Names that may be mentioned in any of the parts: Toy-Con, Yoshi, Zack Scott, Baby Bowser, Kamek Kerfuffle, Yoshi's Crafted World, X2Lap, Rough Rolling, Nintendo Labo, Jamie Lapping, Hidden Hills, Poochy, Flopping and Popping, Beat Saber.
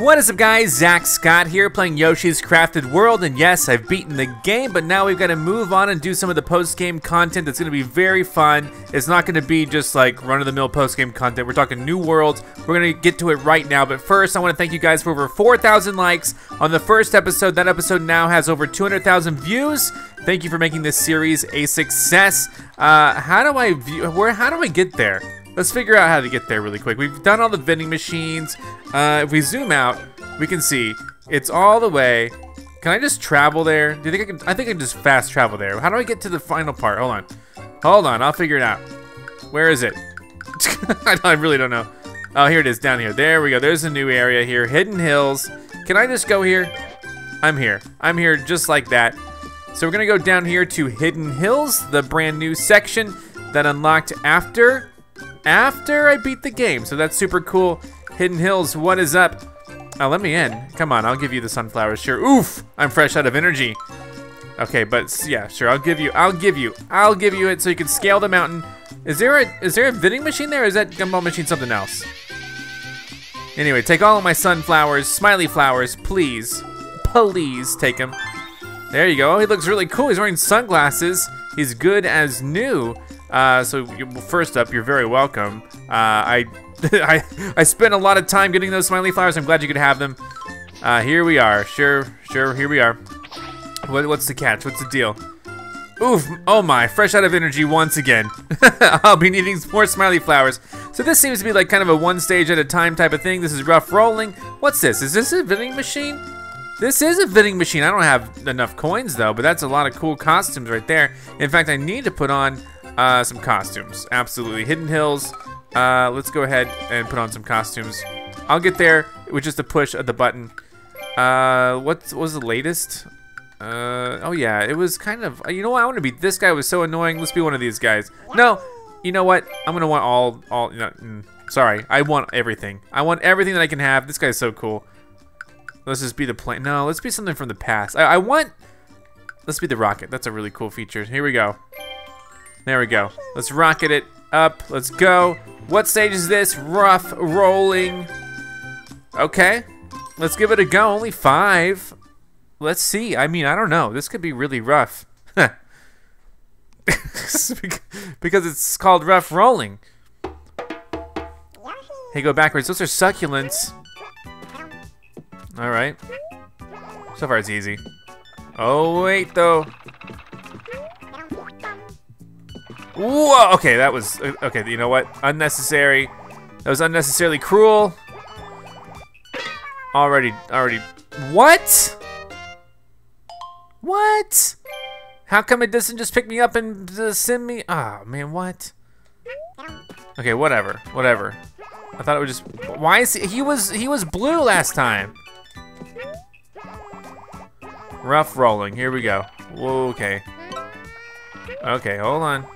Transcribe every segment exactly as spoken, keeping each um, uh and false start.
What is up, guys? Zack Scott here, playing Yoshi's Crafted World, and yes, I've beaten the game, but now we've got to move on and do some of the post-game content that's going to be very fun. It's not going to be just like run-of-the-mill post-game content. We're talking new worlds. We're going to get to it right now, but first I want to thank you guys for over four thousand likes on the first episode. That episode now has over two hundred thousand views. Thank you for making this series a success. Uh, how do I view, where, how do I get there? Let's figure out how to get there really quick. We've done all the vending machines. Uh, if we zoom out, we can see it's all the way. Can I just travel there? Do you think I can? I think I can just fast travel there. How do I get to the final part? Hold on, hold on. I'll figure it out. Where is it? I really don't know. Oh, here it is, down here. There we go. There's a new area here, Hidden Hills. Can I just go here? I'm here. I'm here, just like that. So we're gonna go down here to Hidden Hills, the brand new section that unlocked after. After I beat the game, so that's super cool. Hidden Hills, what is up? Oh, let me in. Come on, I'll give you the sunflowers. Sure. Oof, I'm fresh out of energy. Okay, but yeah, sure. I'll give you. I'll give you. I'll give you it so you can scale the mountain. Is there a is there a vending machine there? Or is that gumball machine something else? Anyway, take all of my sunflowers, smiley flowers, please, please take them. There you go. He looks really cool. He's wearing sunglasses. He's good as new. Uh, so first up, you're very welcome. Uh, I, I, I spent a lot of time getting those smiley flowers. I'm glad you could have them. Uh, here we are. Sure, sure. Here we are. What, what's the catch? What's the deal? Oof! Oh my! Fresh out of energy once again. I'll be needing more smiley flowers. So this seems to be like kind of a one stage at a time type of thing. This is Rough Rolling. What's this? Is this a vending machine? This is a vending machine. I don't have enough coins though, but that's a lot of cool costumes right there. In fact, I need to put on. Uh, some costumes, absolutely. Hidden Hills, uh, let's go ahead and put on some costumes. I'll get there with just a push of the button. Uh, what was the latest? Uh, oh yeah, it was kind of, you know what, I want to be, this guy was so annoying, let's be one of these guys. No, you know what, I'm gonna want all, all, no, mm, sorry, I want everything. I want everything that I can have. This guy's so cool. Let's just be the plane, no, let's be something from the past. I, I want, let's be the rocket, that's a really cool feature. Here we go. There we go. Let's rocket it up. Let's go. What stage is this? Rough Rolling. Okay. Let's give it a go. Only five. Let's see. I mean, I don't know. This could be really rough. Because it's called Rough Rolling. Hey, go backwards. Those are succulents. All right. So far, it's easy. Oh, wait, though. Whoa, okay, that was, okay, you know what? Unnecessary. That was unnecessarily cruel. Already, already, what? What? How come it doesn't just pick me up and uh, send me? Ah, man, what? Okay, whatever, whatever. I thought it would just, why is he, he was, he was blue last time. Rough Rolling, here we go. Whoa, okay. Okay, hold on.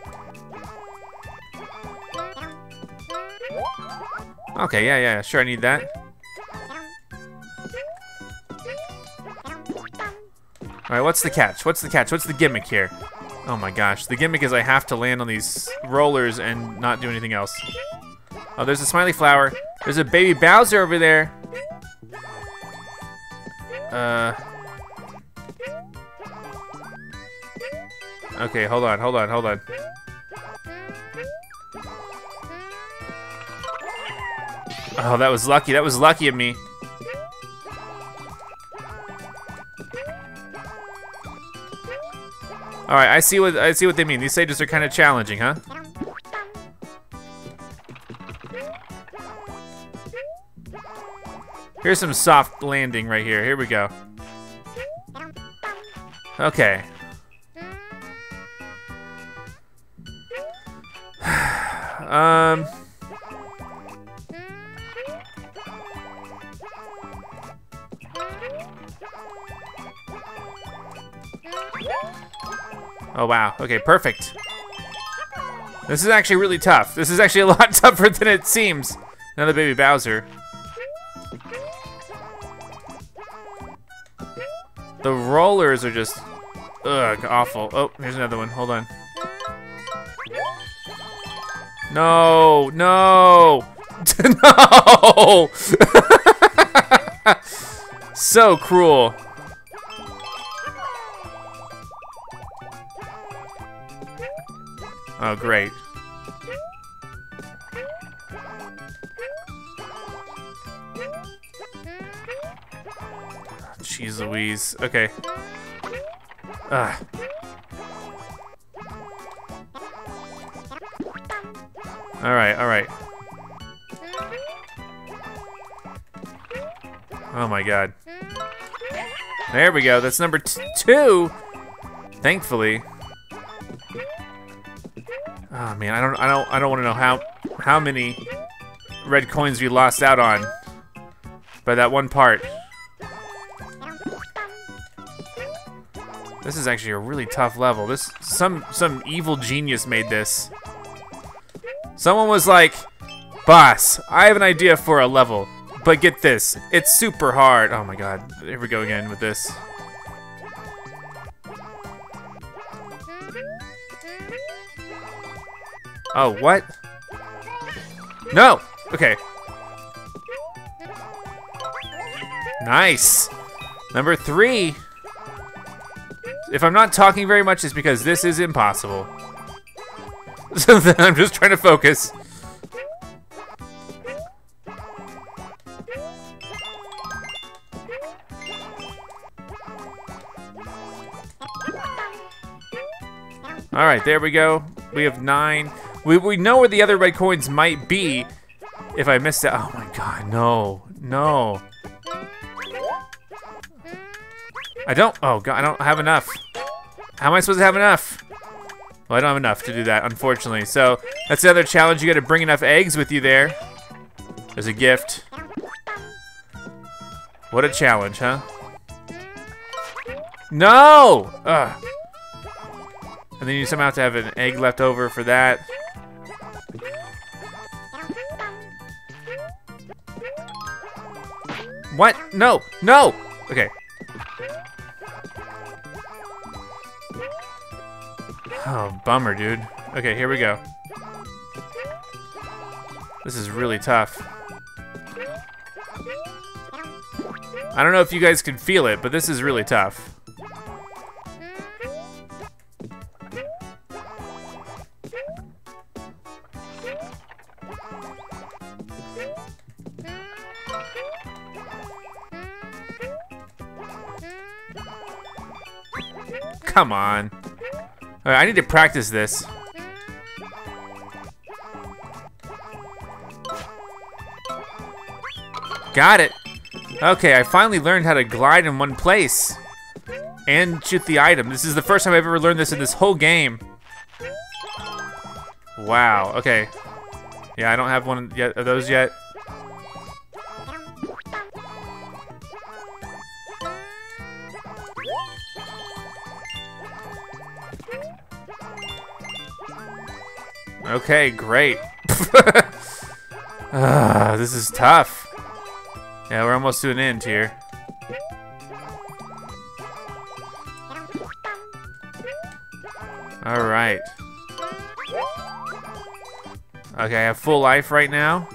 Okay, yeah, yeah, sure, I need that. Alright, what's the catch? What's the catch? What's the gimmick here? Oh my gosh, the gimmick is I have to land on these rollers and not do anything else. Oh, there's a smiley flower. There's a baby Bowser over there. Uh... Okay, hold on, hold on, hold on. Oh, that was lucky. That was lucky of me. All right, I see what I see what they mean. These stages are kind of challenging, huh? Here's some soft landing right here. Here we go. Okay. um. Oh wow, okay, perfect. This is actually really tough. This is actually a lot tougher than it seems. Another baby Bowser. The rollers are just, ugh, awful. Oh, here's another one, hold on. No, no, no! So cruel. Oh, great. Jeez Louise. Okay. Ugh. All right, all right. Oh my God. There we go, that's number t two, thankfully. Oh man, I don't, I don't, I don't want to know how, how many red coins we lost out on by that one part. This is actually a really tough level. This, some, some evil genius made this. Someone was like, boss, I have an idea for a level, but get this, it's super hard. Oh my God, here we go again with this. Oh, what? No, okay. Nice, number three. If I'm not talking very much, it's because this is impossible. So then I'm just trying to focus. All right, there we go. We have nine. We, we know where the other red coins might be if I missed it. Oh my God, no, no. I don't, oh God, I don't have enough. How am I supposed to have enough? Well, I don't have enough to do that, unfortunately. So that's the other challenge. You got to bring enough eggs with you there. There's a gift. What a challenge, huh? No! Ugh. And then you somehow have to have an egg left over for that. What? No! No! Okay. Oh, bummer, dude. Okay, here we go. This is really tough. I don't know if you guys can feel it, but this is really tough. Come on. All right, I need to practice this. Got it. Okay, I finally learned how to glide in one place and shoot the item. This is the first time I've ever learned this in this whole game. Wow, okay. Yeah, I don't have one yet, of those yet. Okay, great. uh, this is tough. Yeah, we're almost to an end here. All right. Okay, I have full life right now.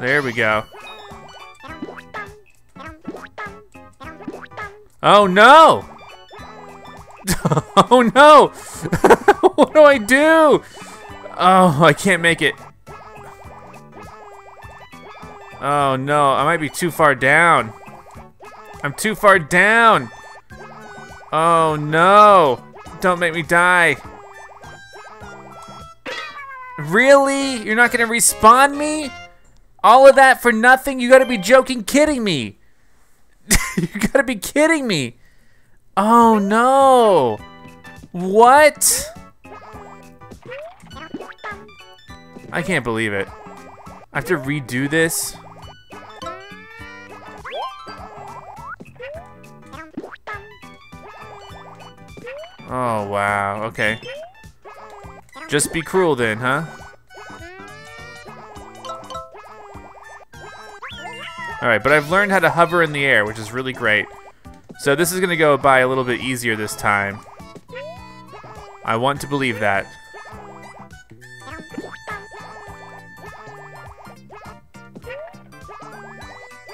There we go. Oh no! Oh no! What do I do? Oh, I can't make it. Oh no, I might be too far down. I'm too far down. Oh no! Don't make me die. Really? You're not gonna respawn me? All of that for nothing? You gotta be joking, kidding me. You gotta be kidding me. Oh no. What? I can't believe it. I have to redo this. Oh wow, okay. Just be cruel then, huh? All right, but I've learned how to hover in the air, which is really great. So this is gonna go by a little bit easier this time. I want to believe that.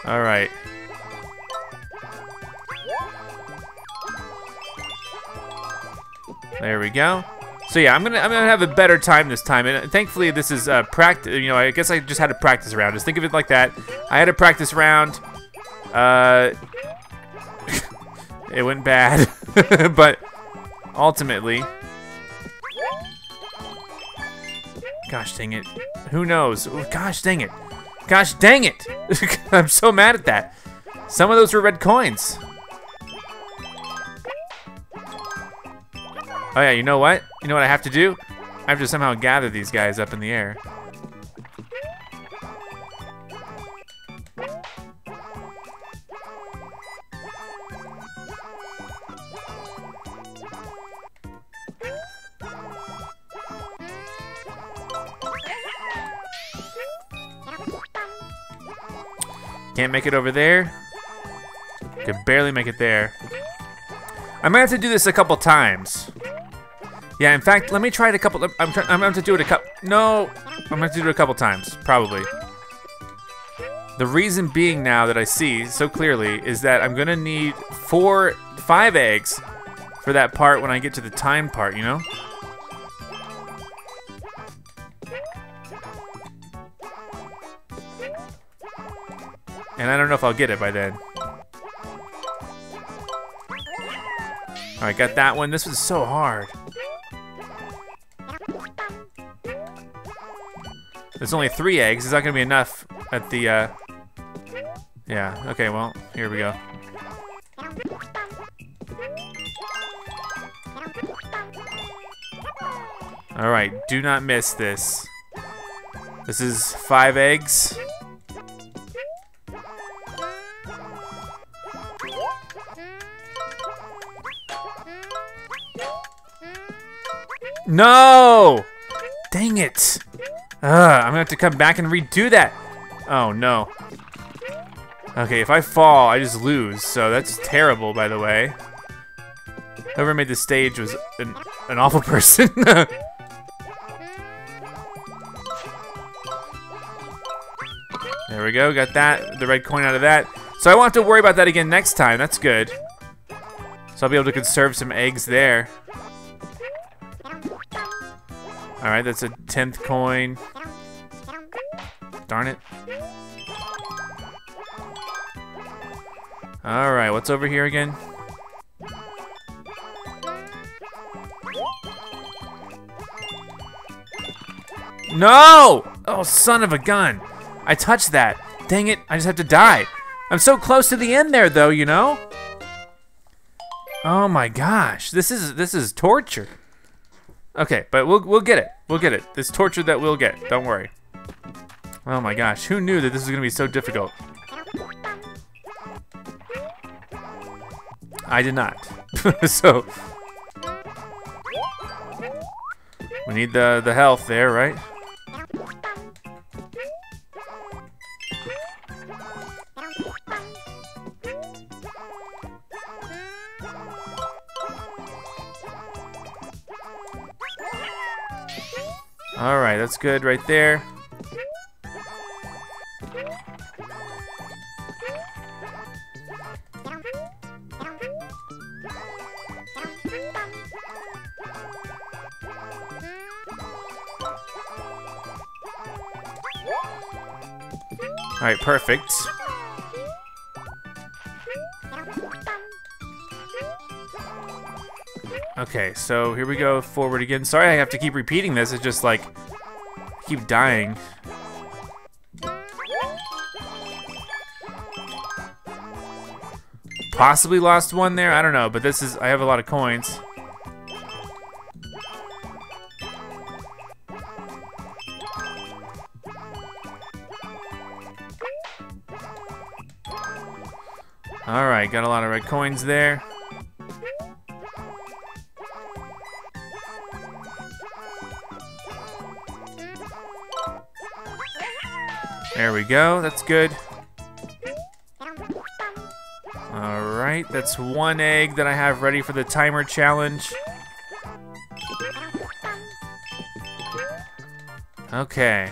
Alright. There we go. So yeah, I'm gonna I'm gonna have a better time this time, and thankfully this is uh, practice. You know, I guess I just had a practice round. Just think of it like that. I had a practice round. Uh, it went bad, but ultimately, gosh dang it! Who knows? Gosh dang it! Gosh dang it! I'm so mad at that. Some of those were red coins. Oh yeah, you know what? You know what I have to do? I have to somehow gather these guys up in the air. Can't make it over there. Could barely make it there. I might have to do this a couple times. Yeah, in fact, let me try it a couple. I'm trying. I'm going to do it a couple. No, I'm going to do it a couple times, probably. The reason being now that I see so clearly is that I'm going to need four, five eggs for that part when I get to the time part. You know. And I don't know if I'll get it by then. All right, got that one. This was so hard. There's only three eggs. It's not gonna be enough at the, uh... yeah, okay, well, here we go. All right, do not miss this. This is five eggs. No! Dang it. Ugh, I'm gonna have to come back and redo that. Oh no. Okay, if I fall, I just lose. So that's terrible, by the way. Whoever made this stage was an, an awful person. There we go, got that, the red coin out of that. So I won't have to worry about that again next time, that's good. So I'll be able to conserve some eggs there. All right, that's a tenth coin. Darn it. All right, what's over here again? No! Oh, son of a gun. I touched that. Dang it, I just have to die. I'm so close to the end there though, you know? Oh my gosh, this is, this is torture. Okay, but we'll we'll get it. We'll get it. It's torture that we'll get. Don't worry. Oh my gosh, who knew that this was gonna be so difficult? I did not. So we need the the health there, right? All right, that's good right there. All right, perfect. Okay, so here we go forward again. Sorry I have to keep repeating this, it's just like, I keep dying. Possibly lost one there, I don't know, but this is, I have a lot of coins. All right, got a lot of red coins there. There we go, that's good. All right, that's one egg that I have ready for the timer challenge. Okay.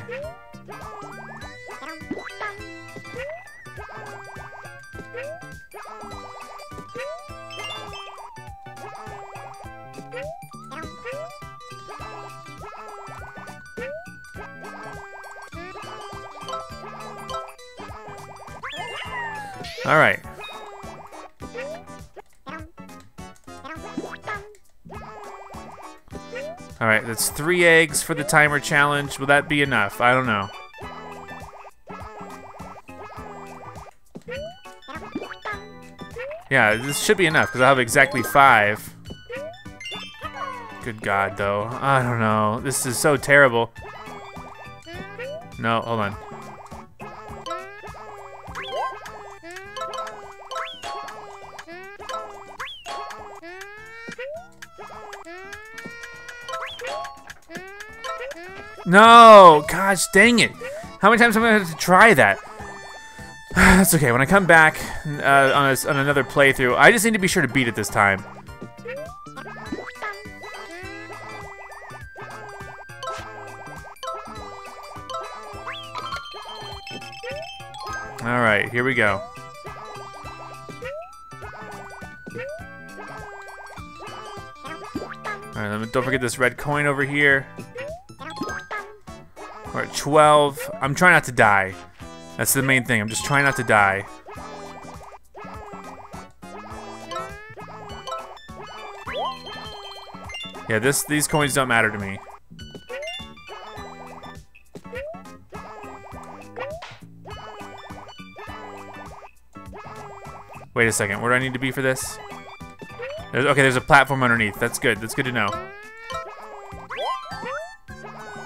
All right. All right, that's three eggs for the timer challenge. Will that be enough? I don't know. Yeah, this should be enough because I'll have exactly five. Good God, though. I don't know. This is so terrible. No, hold on. No! Gosh dang it! How many times am I going to have to try that? That's okay. When I come back uh, on, a, on another playthrough, I just need to be sure to beat it this time. Alright, here we go. Alright, don't forget this red coin over here. All right, twelve. I'm trying not to die. That's the main thing. I'm just trying not to die. Yeah, this these coins don't matter to me. Wait a second. Where do I need to be for this? There's, okay, there's a platform underneath. That's good. That's good to know.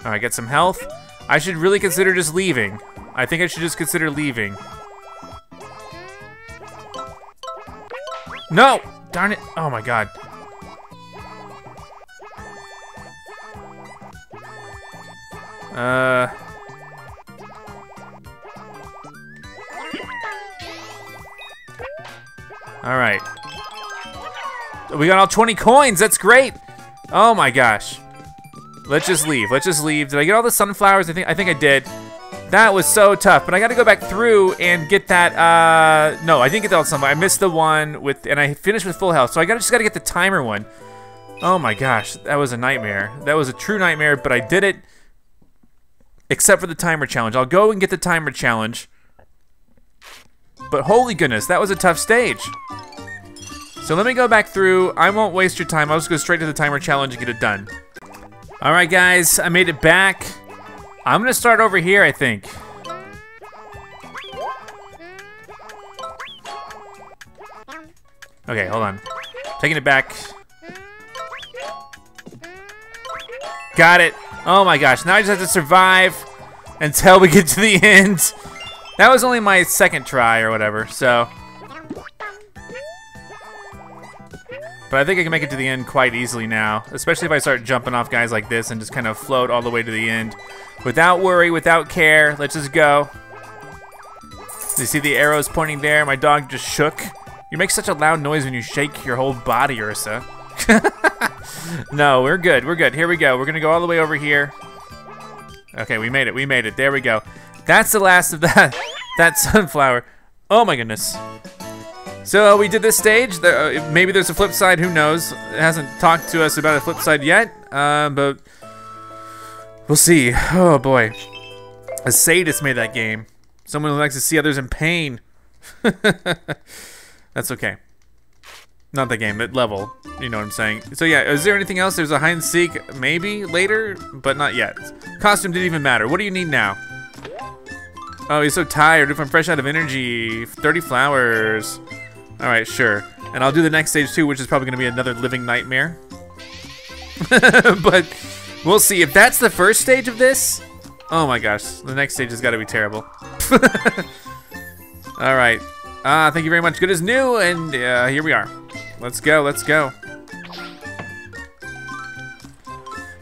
All right, get some health. I should really consider just leaving. I think I should just consider leaving. No! Darn it. Oh my God. Uh. All right. We got all twenty coins. That's great. Oh my gosh. Let's just leave. Let's just leave. Did I get all the sunflowers? I think I think I did. That was so tough, but I got to go back through and get that. Uh, no, I didn't get that sunflower. I missed the one with, and I finished with full health. So I got just got to get the timer one. Oh my gosh, that was a nightmare. That was a true nightmare, but I did it. Except for the timer challenge, I'll go and get the timer challenge. But holy goodness, that was a tough stage. So let me go back through. I won't waste your time. I'll just go straight to the timer challenge and get it done. All right, guys, I made it back. I'm gonna start over here, I think. Okay, hold on. Taking it back. Got it. Oh my gosh, now I just have to survive until we get to the end. That was only my second try or whatever, so. But I think I can make it to the end quite easily now, especially if I start jumping off guys like this and just kind of float all the way to the end. Without worry, without care, let's just go. You see the arrows pointing there? My dog just shook. You make such a loud noise when you shake your whole body, Ursa. No, we're good, we're good. Here we go, we're gonna go all the way over here. Okay, we made it, we made it, there we go. That's the last of that, that sunflower. Oh my goodness. So uh, we did this stage. There, uh, maybe there's a flip side. Who knows? It hasn't talked to us about a flip side yet, uh, but we'll see. Oh boy, a sadist made that game. Someone who likes to see others in pain. That's okay. Not the game, but level. You know what I'm saying? So yeah, is there anything else? There's a hide and seek, maybe later, but not yet. Costume didn't even matter. What do you need now? Oh, he's so tired. If I'm fresh out of energy, thirty flowers. All right, sure. And I'll do the next stage too, which is probably gonna be another living nightmare. But we'll see. If that's the first stage of this, oh my gosh, the next stage has gotta be terrible. All right, uh, thank you very much. Good as new, and uh, here we are. Let's go, let's go.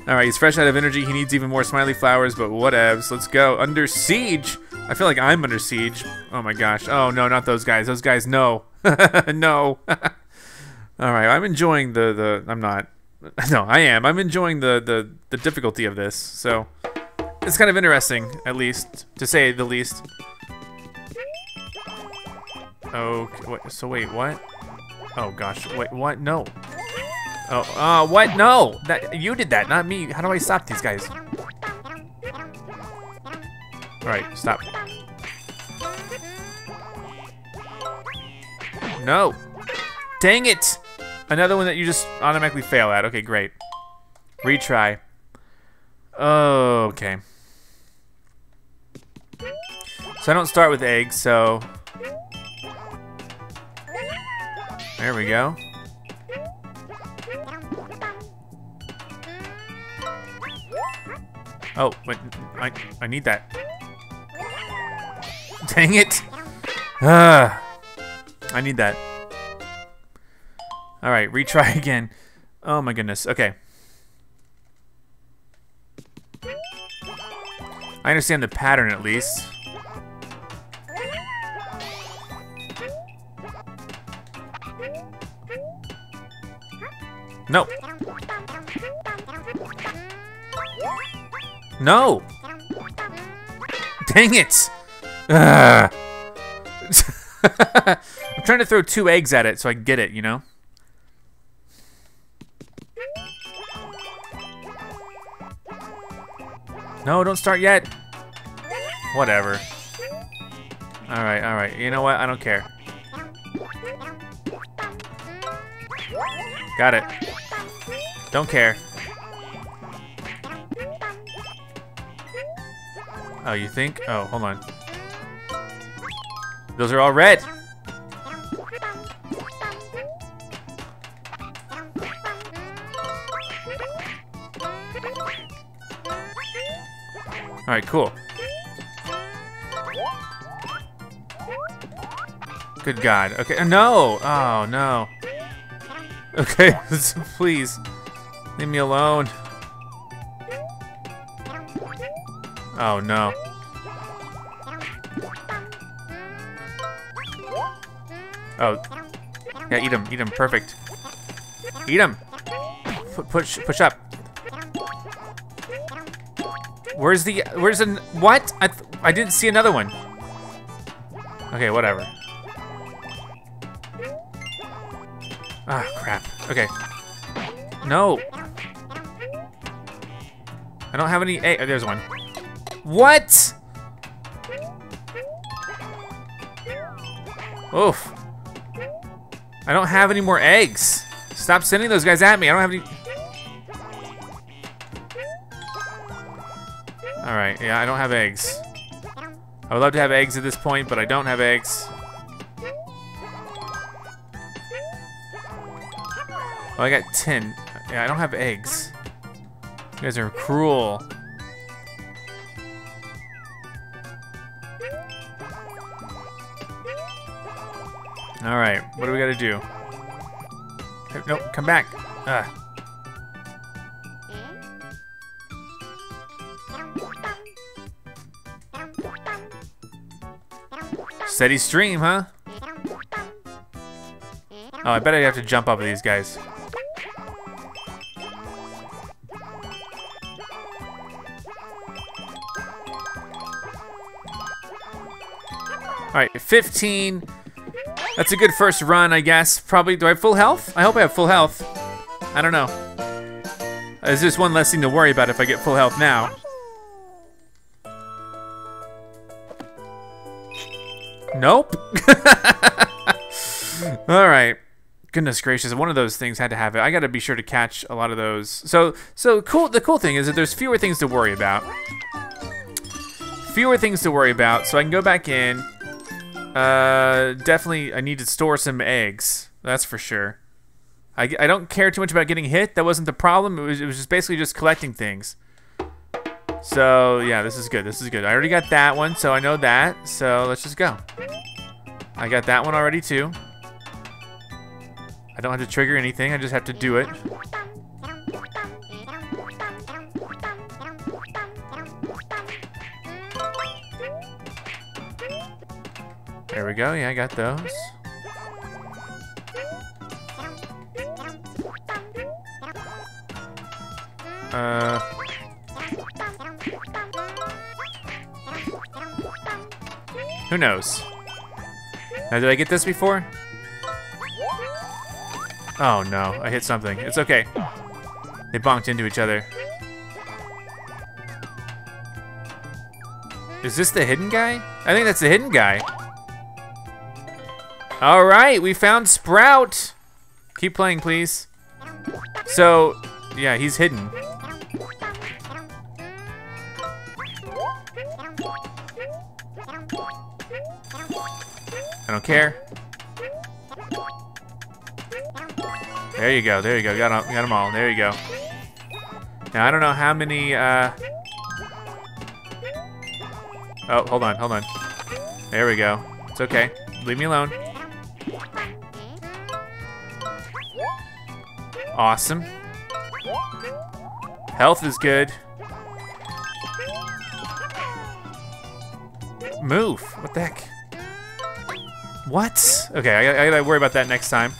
All right, he's fresh out of energy. He needs even more smiley flowers, but whatevs. Let's go, under siege. I feel like I'm under siege. Oh my gosh, oh no, not those guys. Those guys, no. No. All right, I'm enjoying the the. I'm not. No, I am. I'm enjoying the the the difficulty of this. So it's kind of interesting, at least, to say the least. Okay, wait, so wait, what? Oh gosh, wait, what? No. Oh, uh, what? No! That, you did that, not me. How do I stop these guys? Alright, stop. No! Dang it! Another one that you just automatically fail at. Okay, great. Retry. Oh, okay. So I don't start with eggs, so... There we go. Oh, but I, I need that. Dang it! Ugh. I need that. Alright, retry again. Oh my goodness, okay. I understand the pattern at least. No. No! Dang it! Ugh. I'm trying to throw two eggs at it so I can get it, you know? No, don't start yet! Whatever. Alright, alright. You know what? I don't care. Got it. Don't care. Oh, you think? Oh, hold on. Those are all red. All right, cool. Good God. Okay, no. Oh, no. Okay, please. Leave me alone. Oh, no. Oh. Yeah, eat him. Eat him. Perfect. Eat him. P push. Push up. Where's the... Where's the... What? I, th I didn't see another one. Okay, whatever. Ah, crap. Okay. No. I don't have any... Hey, oh, there's one. What? Oof. I don't have any more eggs. Stop sending those guys at me. I don't have any. Alright, yeah, I don't have eggs. I would love to have eggs at this point, but I don't have eggs. Oh, I got ten. Yeah, I don't have eggs. You guys are cruel. All right, what do we gotta do? No, come back. Ugh. Steady stream, huh? Oh, I bet I have to jump up with these guys. All right, fifteen. That's a good first run, I guess. Probably, do I have full health? I hope I have full health. I don't know. There's just one less thing to worry about if I get full health now. Nope. All right. Goodness gracious, one of those things had to have it. I gotta be sure to catch a lot of those. So, so cool. The cool thing is that there's fewer things to worry about. Fewer things to worry about, so I can go back in. Uh, definitely I need to store some eggs. That's for sure. I, I don't care too much about getting hit. That wasn't the problem. It was, it was just basically just collecting things. So, yeah, this is good. This is good. I already got that one, so I know that. So, let's just go. I got that one already, too. I don't have to trigger anything. I just have to do it. There we go, yeah, I got those. Uh. Who knows? Now, did I get this before? Oh no, I hit something. It's okay. They bonked into each other. Is this the hidden guy? I think that's the hidden guy. All right, we found Sprout. Keep playing, please. So, yeah, he's hidden. I don't care. There you go, there you go, got, got them all, there you go. Now, I don't know how many, uh... oh, hold on, hold on. There we go, it's okay, leave me alone. Awesome. Health is good. Move, what the heck? What? Okay, I, I gotta worry about that next time.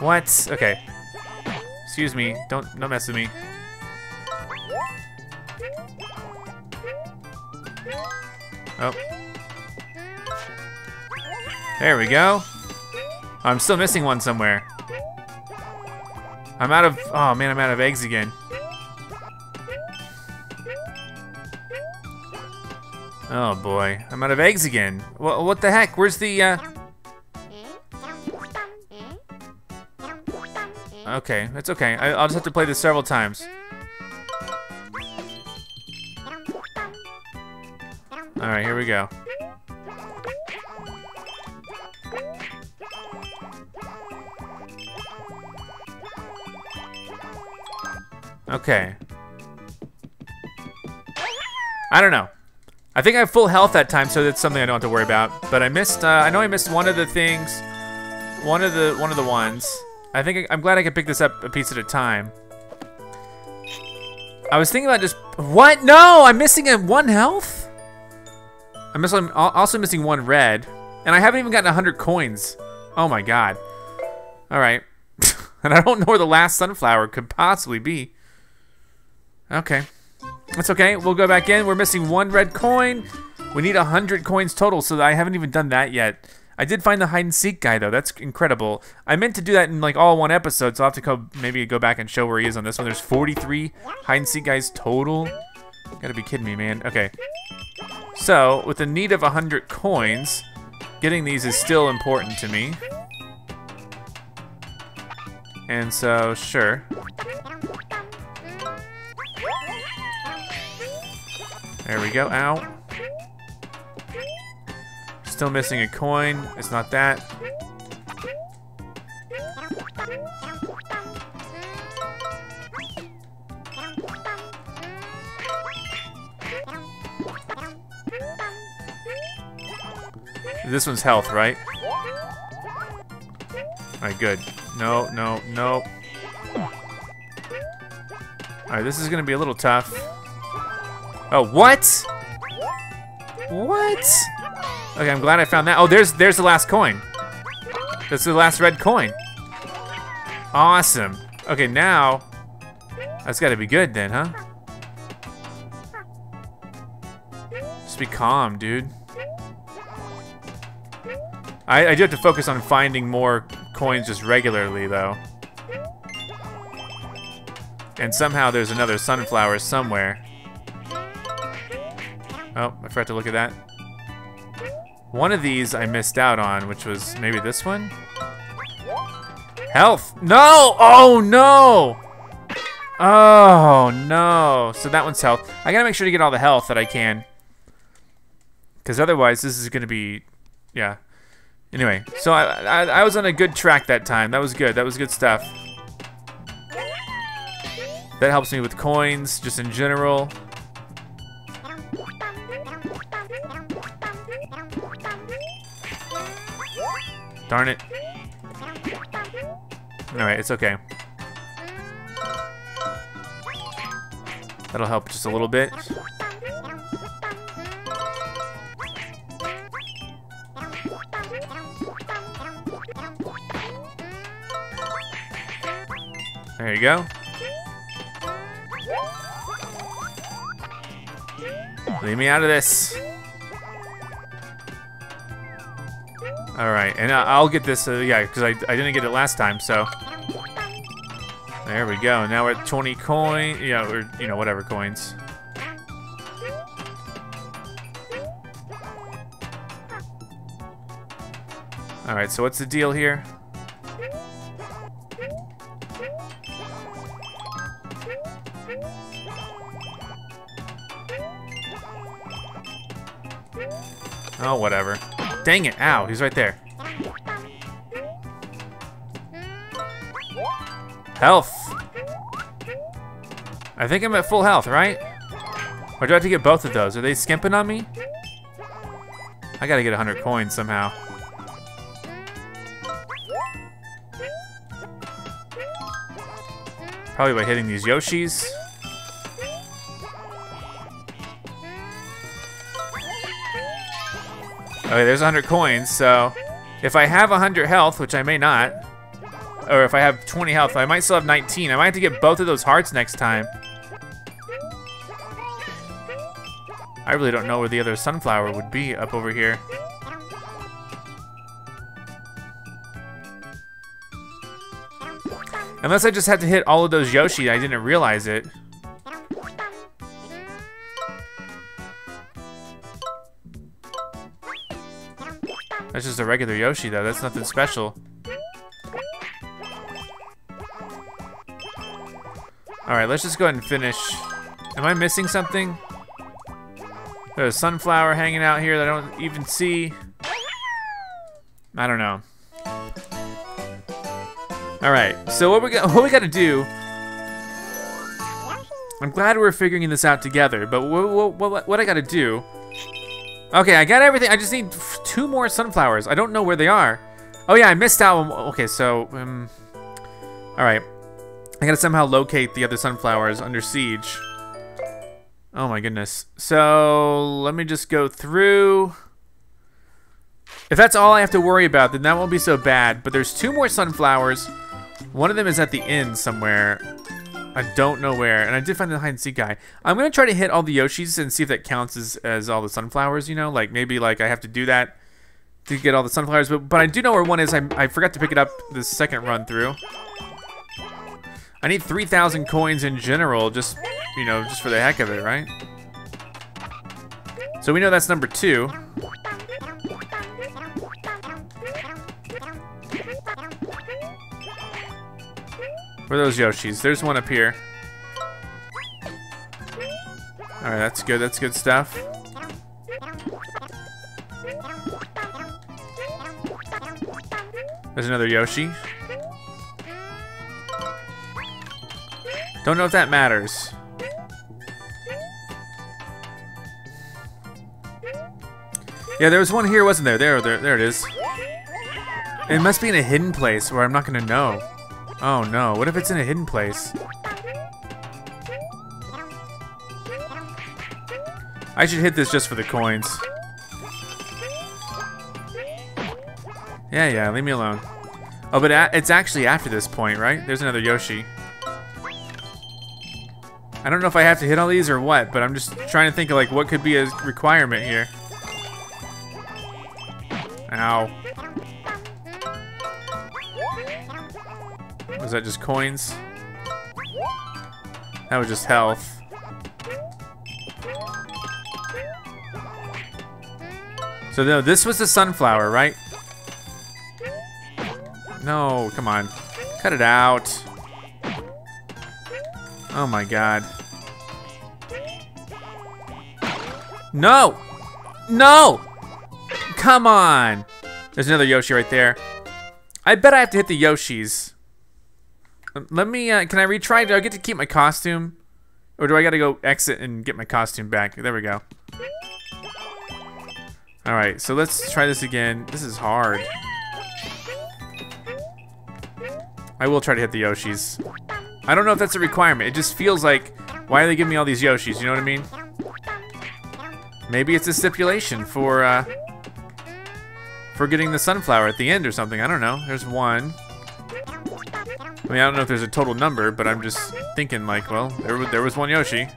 What? Okay. Excuse me, don't, don't mess with me. Oh. There we go. I'm still missing one somewhere. I'm out of, oh man, I'm out of eggs again. Oh boy, I'm out of eggs again. What, what the heck, where's the, uh... okay, that's okay, I, I'll just have to play this several times. All right, here we go. Okay. I don't know. I think I have full health that time, so that's something I don't have to worry about. But I missed, uh, I know I missed one of the things, one of the, one of the ones. I think, I, I'm glad I could pick this up a piece at a time. I was thinking about just, what? No, I'm missing a one health? I'm missing, also missing one red. And I haven't even gotten one hundred coins. Oh my God. All right. And I don't know where the last sunflower could possibly be. Okay. That's okay, we'll go back in. We're missing one red coin. We need one hundred coins total, so I haven't even done that yet. I did find the hide and seek guy though, that's incredible. I meant to do that in like all one episode, so I'll have to go, maybe go back and show where he is on this one. There's forty-three hide and seek guys total. Gotta be kidding me, man, okay. So, with the need of one hundred coins, getting these is still important to me. And so, sure. There we go, ow. Still missing a coin, it's not that. This one's health, right? All right, good. No, no, no. All right, this is gonna be a little tough. Oh, what? What? Okay, I'm glad I found that. Oh, there's there's the last coin. That's the last red coin. Awesome. Okay, now, that's gotta be good then, huh? Just be calm, dude. I, I do have to focus on finding more coins just regularly though. And somehow there's another sunflower somewhere. Oh, I forgot to look at that. One of these I missed out on, which was maybe this one? Health! No! Oh, no! Oh, no. So that one's health. I gotta make sure to get all the health that I can. Because otherwise, this is gonna be, yeah. Anyway, so I, I, I was on a good track that time. That was good, that was good stuff. That helps me with coins, just in general. Darn it. All right, it's okay. That'll help just a little bit. There you go. Leave me out of this. Alright, and I'll get this, uh, yeah, because I, I didn't get it last time, so. There we go, now we're at twenty coin, yeah, or, you know, whatever coins. Alright, so what's the deal here? Oh, whatever. Dang it, ow, he's right there. Health. I think I'm at full health, right? Or do I have to get both of those? Are they skimping on me? I gotta get one hundred coins somehow. Probably by hitting these Yoshis. Okay, there's one hundred coins, so if I have one hundred health, which I may not, or if I have twenty health, I might still have nineteen. I might have to get both of those hearts next time. I really don't know where the other sunflower would be up over here. Unless I just had to hit all of those Yoshi, I didn't realize it. That's just a regular Yoshi, though. That's nothing special. Alright, let's just go ahead and finish. Am I missing something? There's a sunflower hanging out here that I don't even see. I don't know. Alright, so what we got, what we got to do... I'm glad we're figuring this out together, but what, what, what I got to do... Okay, I got everything. I just need two more sunflowers. I don't know where they are. Oh yeah, I missed out. Okay, so, um, all right. I gotta somehow locate the other sunflowers under siege. Oh my goodness. So let me just go through. If that's all I have to worry about, then that won't be so bad. But there's two more sunflowers. One of them is at the end somewhere. I don't know where, and I did find the hide and seek guy. I'm gonna try to hit all the Yoshis and see if that counts as, as all the sunflowers, you know? Like maybe like I have to do that to get all the sunflowers, but, but I do know where one is. I, I forgot to pick it up the second run through. I need three thousand coins in general, just, you know, just for the heck of it, right? So we know that's number two. Where are those Yoshis? There's one up here. Alright, that's good. That's good stuff. There's another Yoshi. Don't know if that matters. Yeah, there was one here, wasn't there? There, there, there it is. It must be in a hidden place where I'm not gonna know. Oh no, what if it's in a hidden place? I should hit this just for the coins. Yeah, yeah, leave me alone. Oh, but it's actually after this point, right? There's another Yoshi. I don't know if I have to hit all these or what, but I'm just trying to think of like what could be a requirement here. Ow. Was that just coins? That was just health. So no, this was the sunflower, right? No, come on. Cut it out. Oh my god. No! No! Come on! There's another Yoshi right there. I bet I have to hit the Yoshis. Let me, uh, can I retry? Do I get to keep my costume? Or do I gotta go exit and get my costume back? There we go. Alright, so let's try this again. This is hard. I will try to hit the Yoshis. I don't know if that's a requirement. It just feels like, why are they giving me all these Yoshis? You know what I mean? Maybe it's a stipulation for, uh, for getting the sunflower at the end or something. I don't know. There's one. I mean, I don't know if there's a total number, but I'm just thinking like, well, there was, there was one Yoshi.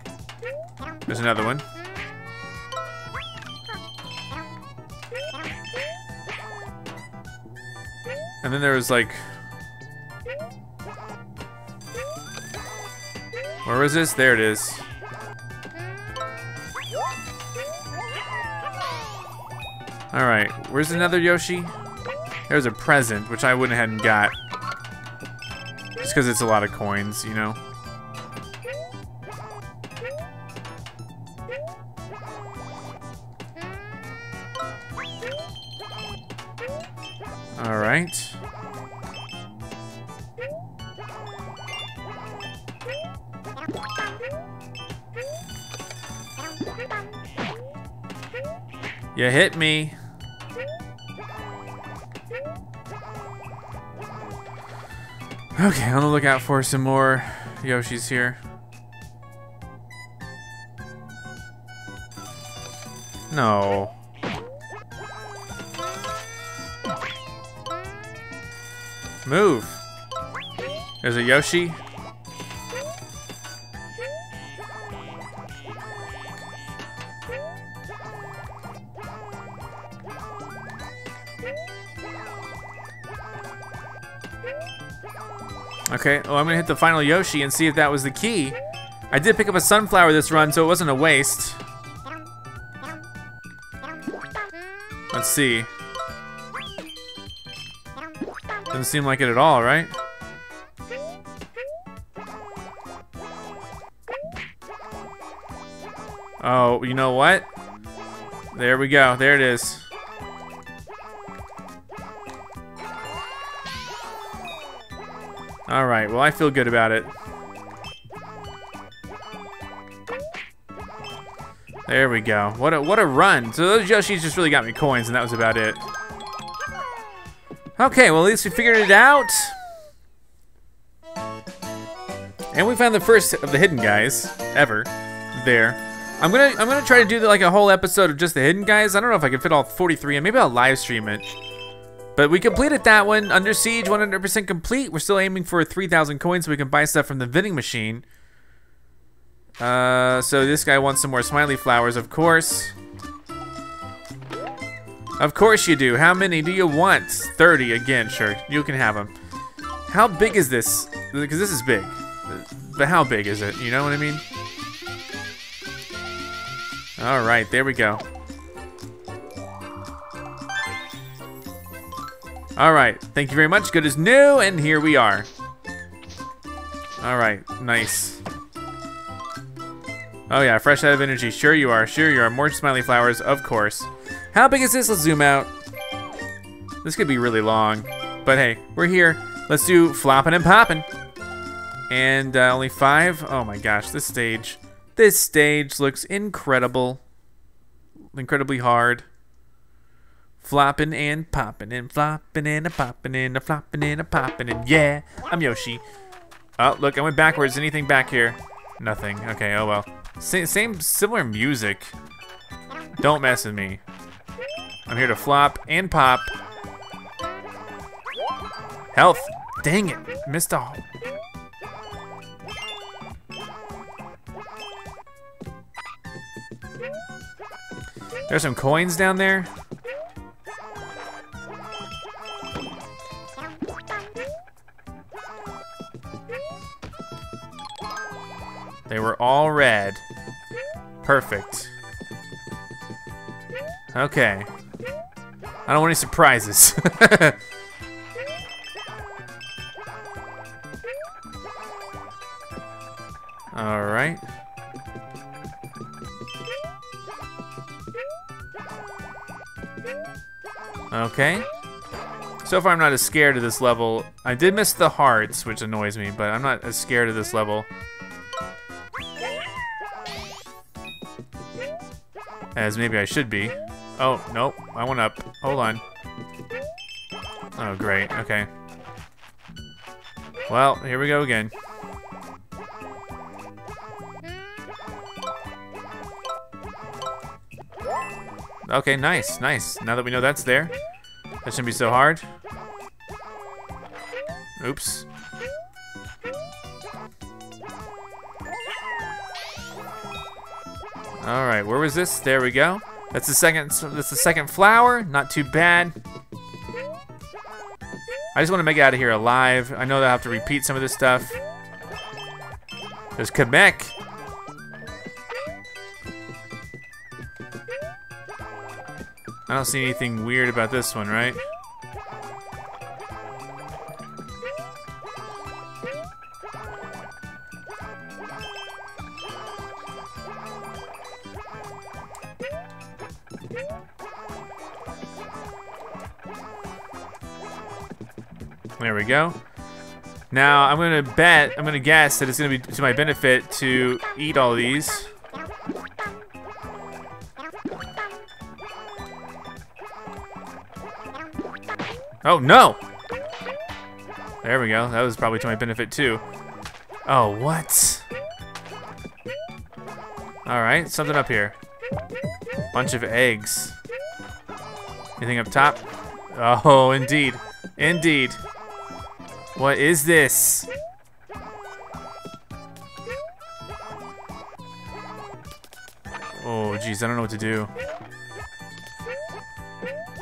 There's another one. And then there was like... Where was this? There it is. Alright, where's another Yoshi? There's a present, which I went ahead and got. Just because it's a lot of coins, you know? Alright. You hit me. Okay, I'm on the lookout for some more Yoshis here. No. Move. There's a Yoshi. Okay, oh, I'm gonna hit the final Yoshi and see if that was the key. I did pick up a sunflower this run, so it wasn't a waste. Let's see. Doesn't seem like it at all, right? Oh, you know what? There we go, there it is. All right, well, I feel good about it. There we go. What a, what a run. So those Yoshis just really got me coins, and that was about it. Okay, well, at least we figured it out. And we found the first of the hidden guys ever there. I'm gonna, I'm gonna try to do like a whole episode of just the hidden guys. I don't know if I can fit all forty-three in. Maybe I'll live stream it. But we completed that one. Under Siege, one hundred percent complete. We're still aiming for three thousand coins so we can buy stuff from the vending machine. Uh, so this guy wants some more smiley flowers, of course. Of course you do. How many do you want? thirty again, sure. You can have them. How big is this? Because this is big. But how big is it? You know what I mean? All right, there we go. All right, thank you very much. Good as new, and here we are. All right, nice. Oh yeah, fresh out of energy. Sure you are, sure you are. More smiley flowers, of course. How big is this? Let's zoom out. This could be really long, but hey, we're here. Let's do flopping and popping. And uh, only five. Oh my gosh, this stage. This stage looks incredible. Incredibly hard. Flopping and popping and flopping and a popping and a flopping and a popping and yeah, I'm Yoshi. Oh, look, I went backwards. Anything back here? Nothing. Okay, oh well. Same, same similar music. Don't mess with me. I'm here to flop and pop. Health. Dang it. Missed all. There's some coins down there. They were all red. Perfect. Okay. I don't want any surprises. All right. Okay. So far I'm not as scared of this level. I did miss the hearts, which annoys me, but I'm not as scared of this level as maybe I should be. Oh, nope, I went up. Hold on. Oh, great, okay. Well, here we go again. Okay, nice, nice. Now that we know that's there, that shouldn't be so hard. Oops. All right, where was this? There we go. That's the second. That's the second flower. Not too bad. I just want to make it out of here alive. I know that I have to repeat some of this stuff. There's Kamek. I don't see anything weird about this one, right? There we go. Now I'm gonna bet, I'm gonna guess that it's gonna be to my benefit to eat all these. Oh no! There we go, that was probably to my benefit too. Oh, what? All right, something up here. Bunch of eggs. Anything up top? Oh, indeed, indeed. What is this? Oh geez, I don't know what to do.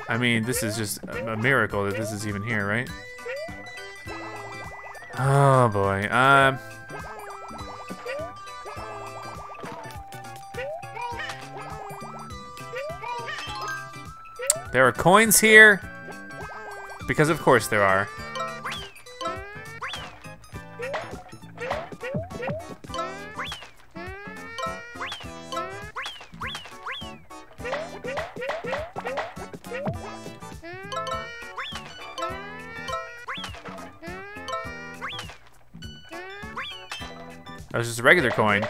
I mean, this is just a miracle that this is even here, right? Oh boy. Um. There are coins here? Because of course there are. That was just a regular coin.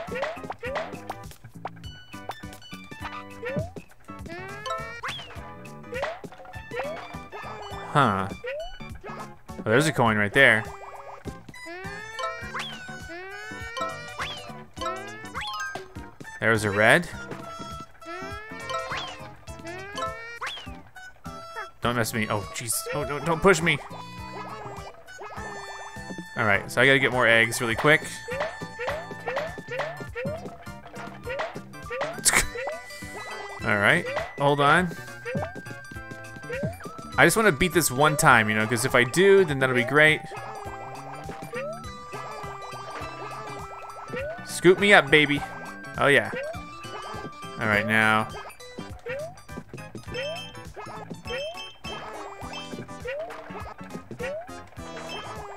Huh. Oh, there's a coin right there. There was a red. Don't mess with me. Oh, jeez. Oh, no, don't push me. All right, so I gotta get more eggs really quick. All right, hold on. I just want to beat this one time, you know, because if I do, then that'll be great. Scoop me up, baby. Oh yeah. All right, now.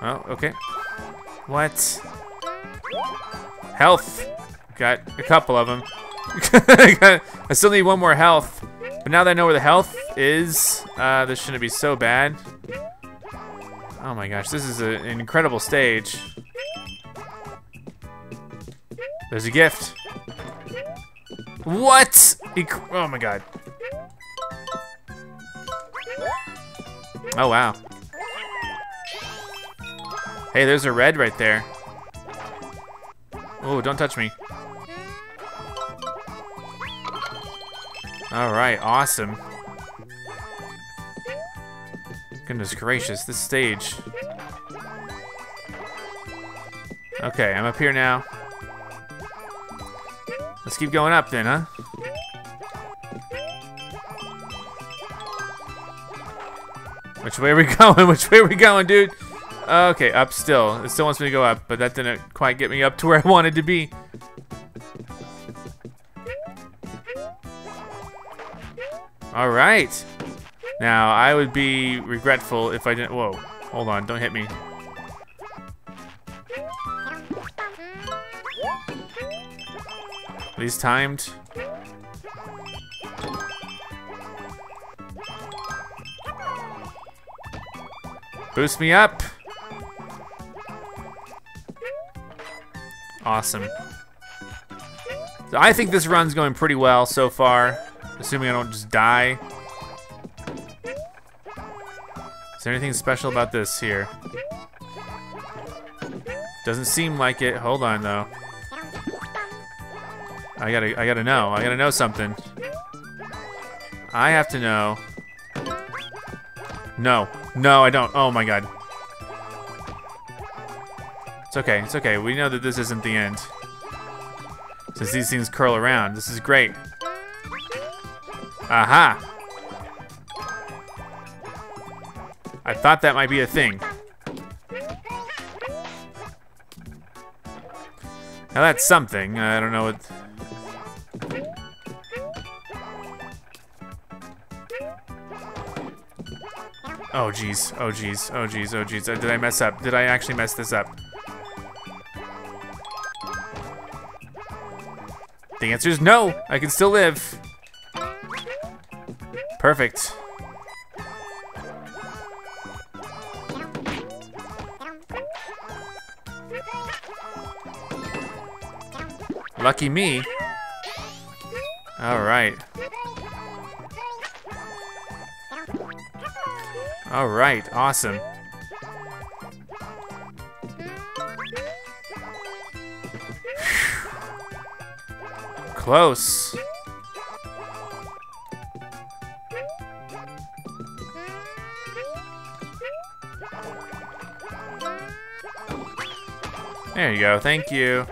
Oh, okay. What? Health. Got a couple of them. I still need one more health, but now that I know where the health is, uh, this shouldn't be so bad. Oh my gosh, this is a, an incredible stage. There's a gift. What? Oh my god. Oh wow. Hey, there's a red right there. Oh, don't touch me. All right, awesome. Goodness gracious, this stage. Okay, I'm up here now. Let's keep going up then, huh? Which way are we going? Which way are we going, dude? Okay, up still. It still wants me to go up, but that didn't quite get me up to where I wanted to be. All right. Now, I would be regretful if I didn't, whoa, hold on, don't hit me. Are these timed? Boost me up. Awesome. So I think this run's going pretty well so far. Assuming I don't just die. Is there anything special about this here? Doesn't seem like it. Hold on though. I gotta, I gotta know. I gotta know something. I have to know. No, no, I don't. Oh my god. It's okay. It's okay. We know that this isn't the end. Since these things curl around, this is great. Aha! I I thought that might be a thing. Now that's something. I don't know what... Oh geez, oh geez, oh geez, oh geez. Did I mess up? Did I actually mess this up? The answer is no! I can still live! Perfect. Lucky me. Alright. Alright, awesome. Close. There you go, thank you.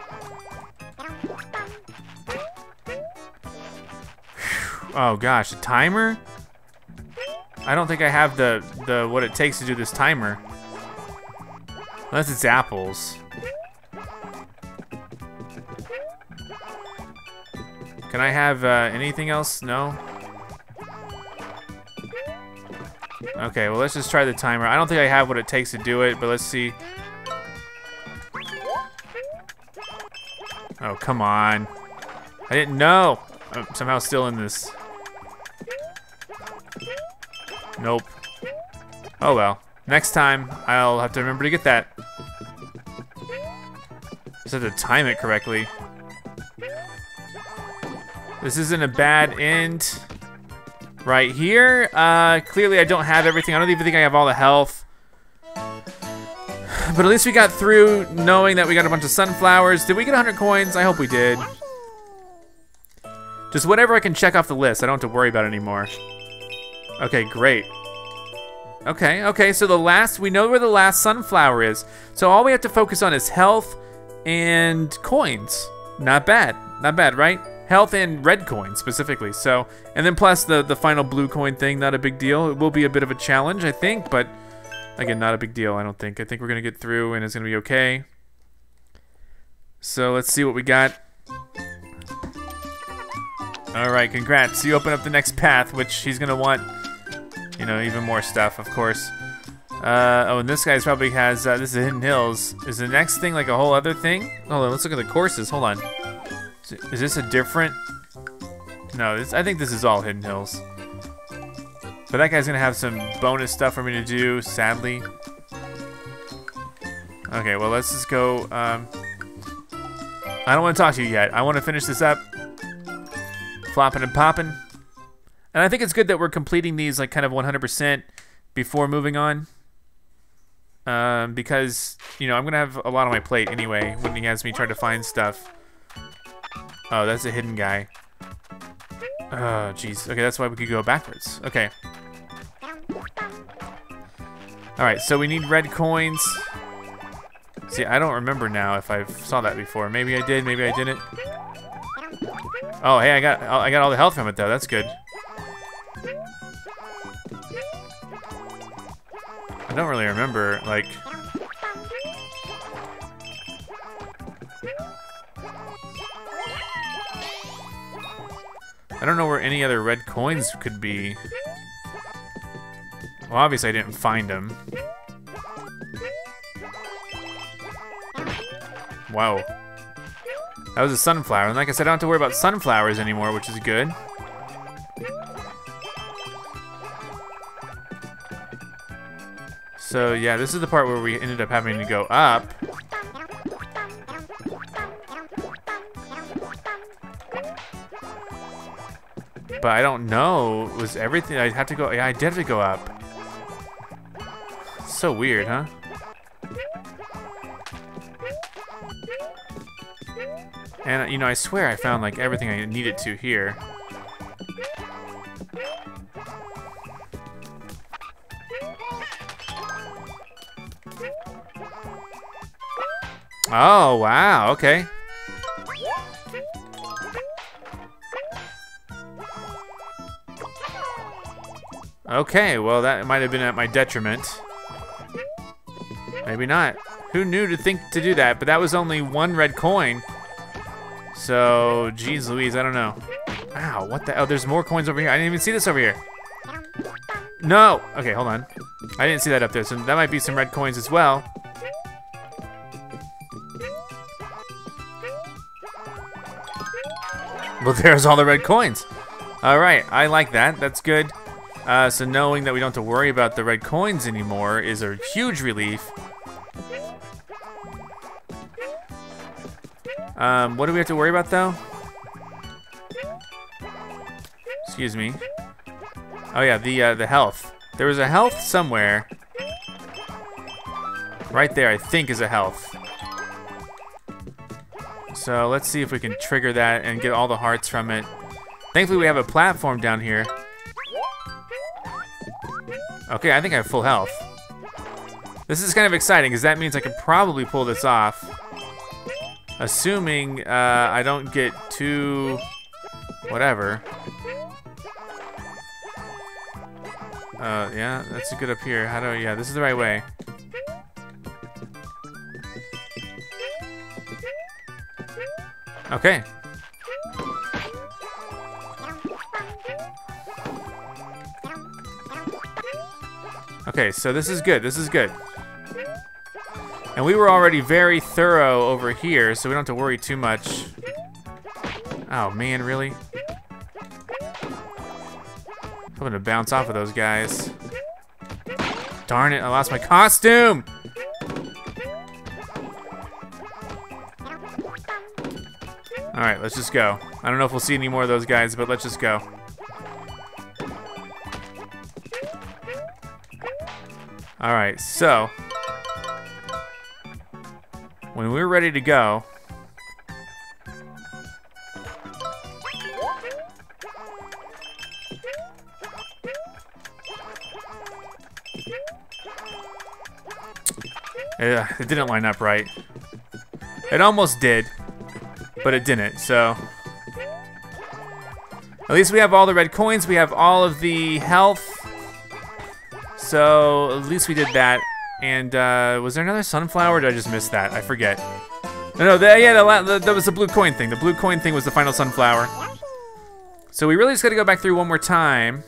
Oh gosh, a timer? I don't think I have the, the what it takes to do this timer. Unless it's apples. Can I have uh, anything else? No? Okay, well let's just try the timer. I don't think I have what it takes to do it, but let's see. Oh, come on. I didn't know. I'm somehow still in this. Nope. Oh well. Next time, I'll have to remember to get that. Just have to time it correctly. This isn't a bad end. Right here. Uh, clearly I don't have everything. I don't even think I have all the health. But at least we got through knowing that we got a bunch of sunflowers. Did we get one hundred coins? I hope we did. Just whatever I can check off the list. I don't have to worry about it anymore. Okay, great. Okay, okay, so the last, we know where the last sunflower is. So all we have to focus on is health and coins. Not bad, not bad, right? Health and red coins specifically, so. And then plus the, the final blue coin thing, not a big deal. It will be a bit of a challenge, I think, but again, not a big deal, I don't think. I think we're gonna get through and it's gonna be okay. So let's see what we got. All right, congrats. You open up the next path, which he's gonna want, you know, even more stuff, of course. Uh, oh, and this guy's probably has, uh, this is Hidden Hills. Is the next thing like a whole other thing? Hold on, let's look at the courses, hold on. Is, it, is this a different? No, this, I think this is all Hidden Hills. But that guy's gonna have some bonus stuff for me to do, sadly. Okay, well, let's just go, um, I don't wanna talk to you yet. I wanna finish this up. Flopping and popping. And I think it's good that we're completing these like kind of one hundred percent before moving on. Um, because, you know, I'm gonna have a lot on my plate anyway when he has me try to find stuff. Oh, that's a hidden guy. Oh, jeez. Okay, that's why we could go backwards. Okay. Alright, so we need red coins. See, I don't remember now if I saw that before. Maybe I did, maybe I didn't. Oh, hey, I got I got all the health from it though. That's good. I don't really remember like. I don't know where any other red coins could be. Well, obviously I didn't find them. Wow. That was a sunflower, and like I said, I don't have to worry about sunflowers anymore, which is good. So yeah, this is the part where we ended up having to go up. But I don't know, was everything, I had to go, yeah, I did have to go up. So weird, huh? And, you know, I swear I found, like, everything I needed to here. Oh, wow, okay. Okay, well, that might have been at my detriment. Maybe not. Who knew to think to do that? But that was only one red coin. So, geez Louise, I don't know. Wow, what the? Oh, there's more coins over here. I didn't even see this over here. No. Okay, hold on. I didn't see that up there, so that might be some red coins as well. Well, there's all the red coins. All right, I like that. That's good. Uh, so knowing that we don't have to worry about the red coins anymore is a huge relief. Um, what do we have to worry about, though? Excuse me. Oh yeah, the uh, the health. There was a health somewhere. Right there, I think, is a health. So let's see if we can trigger that and get all the hearts from it. Thankfully, we have a platform down here. Okay, I think I have full health. This is kind of exciting because that means I can probably pull this off. Assuming uh, I don't get too whatever. Uh, yeah, that's good up here. How do I, yeah, this is the right way. Okay. Okay, so this is good, this is good. And we were already very thorough over here, so we don't have to worry too much. Oh man, really? I'm gonna bounce off of those guys. Darn it, I lost my costume! All right, let's just go. I don't know if we'll see any more of those guys, but let's just go. All right, so when we're ready to go, Uh, it didn't line up right. It almost did, but it didn't, so. At least we have all the red coins, we have all of the health. So at least we did that. And uh, was there another sunflower, or did I just miss that? I forget. No, no, the, yeah, the, the, that was the blue coin thing. The blue coin thing was the final sunflower. So we really just gotta go back through one more time.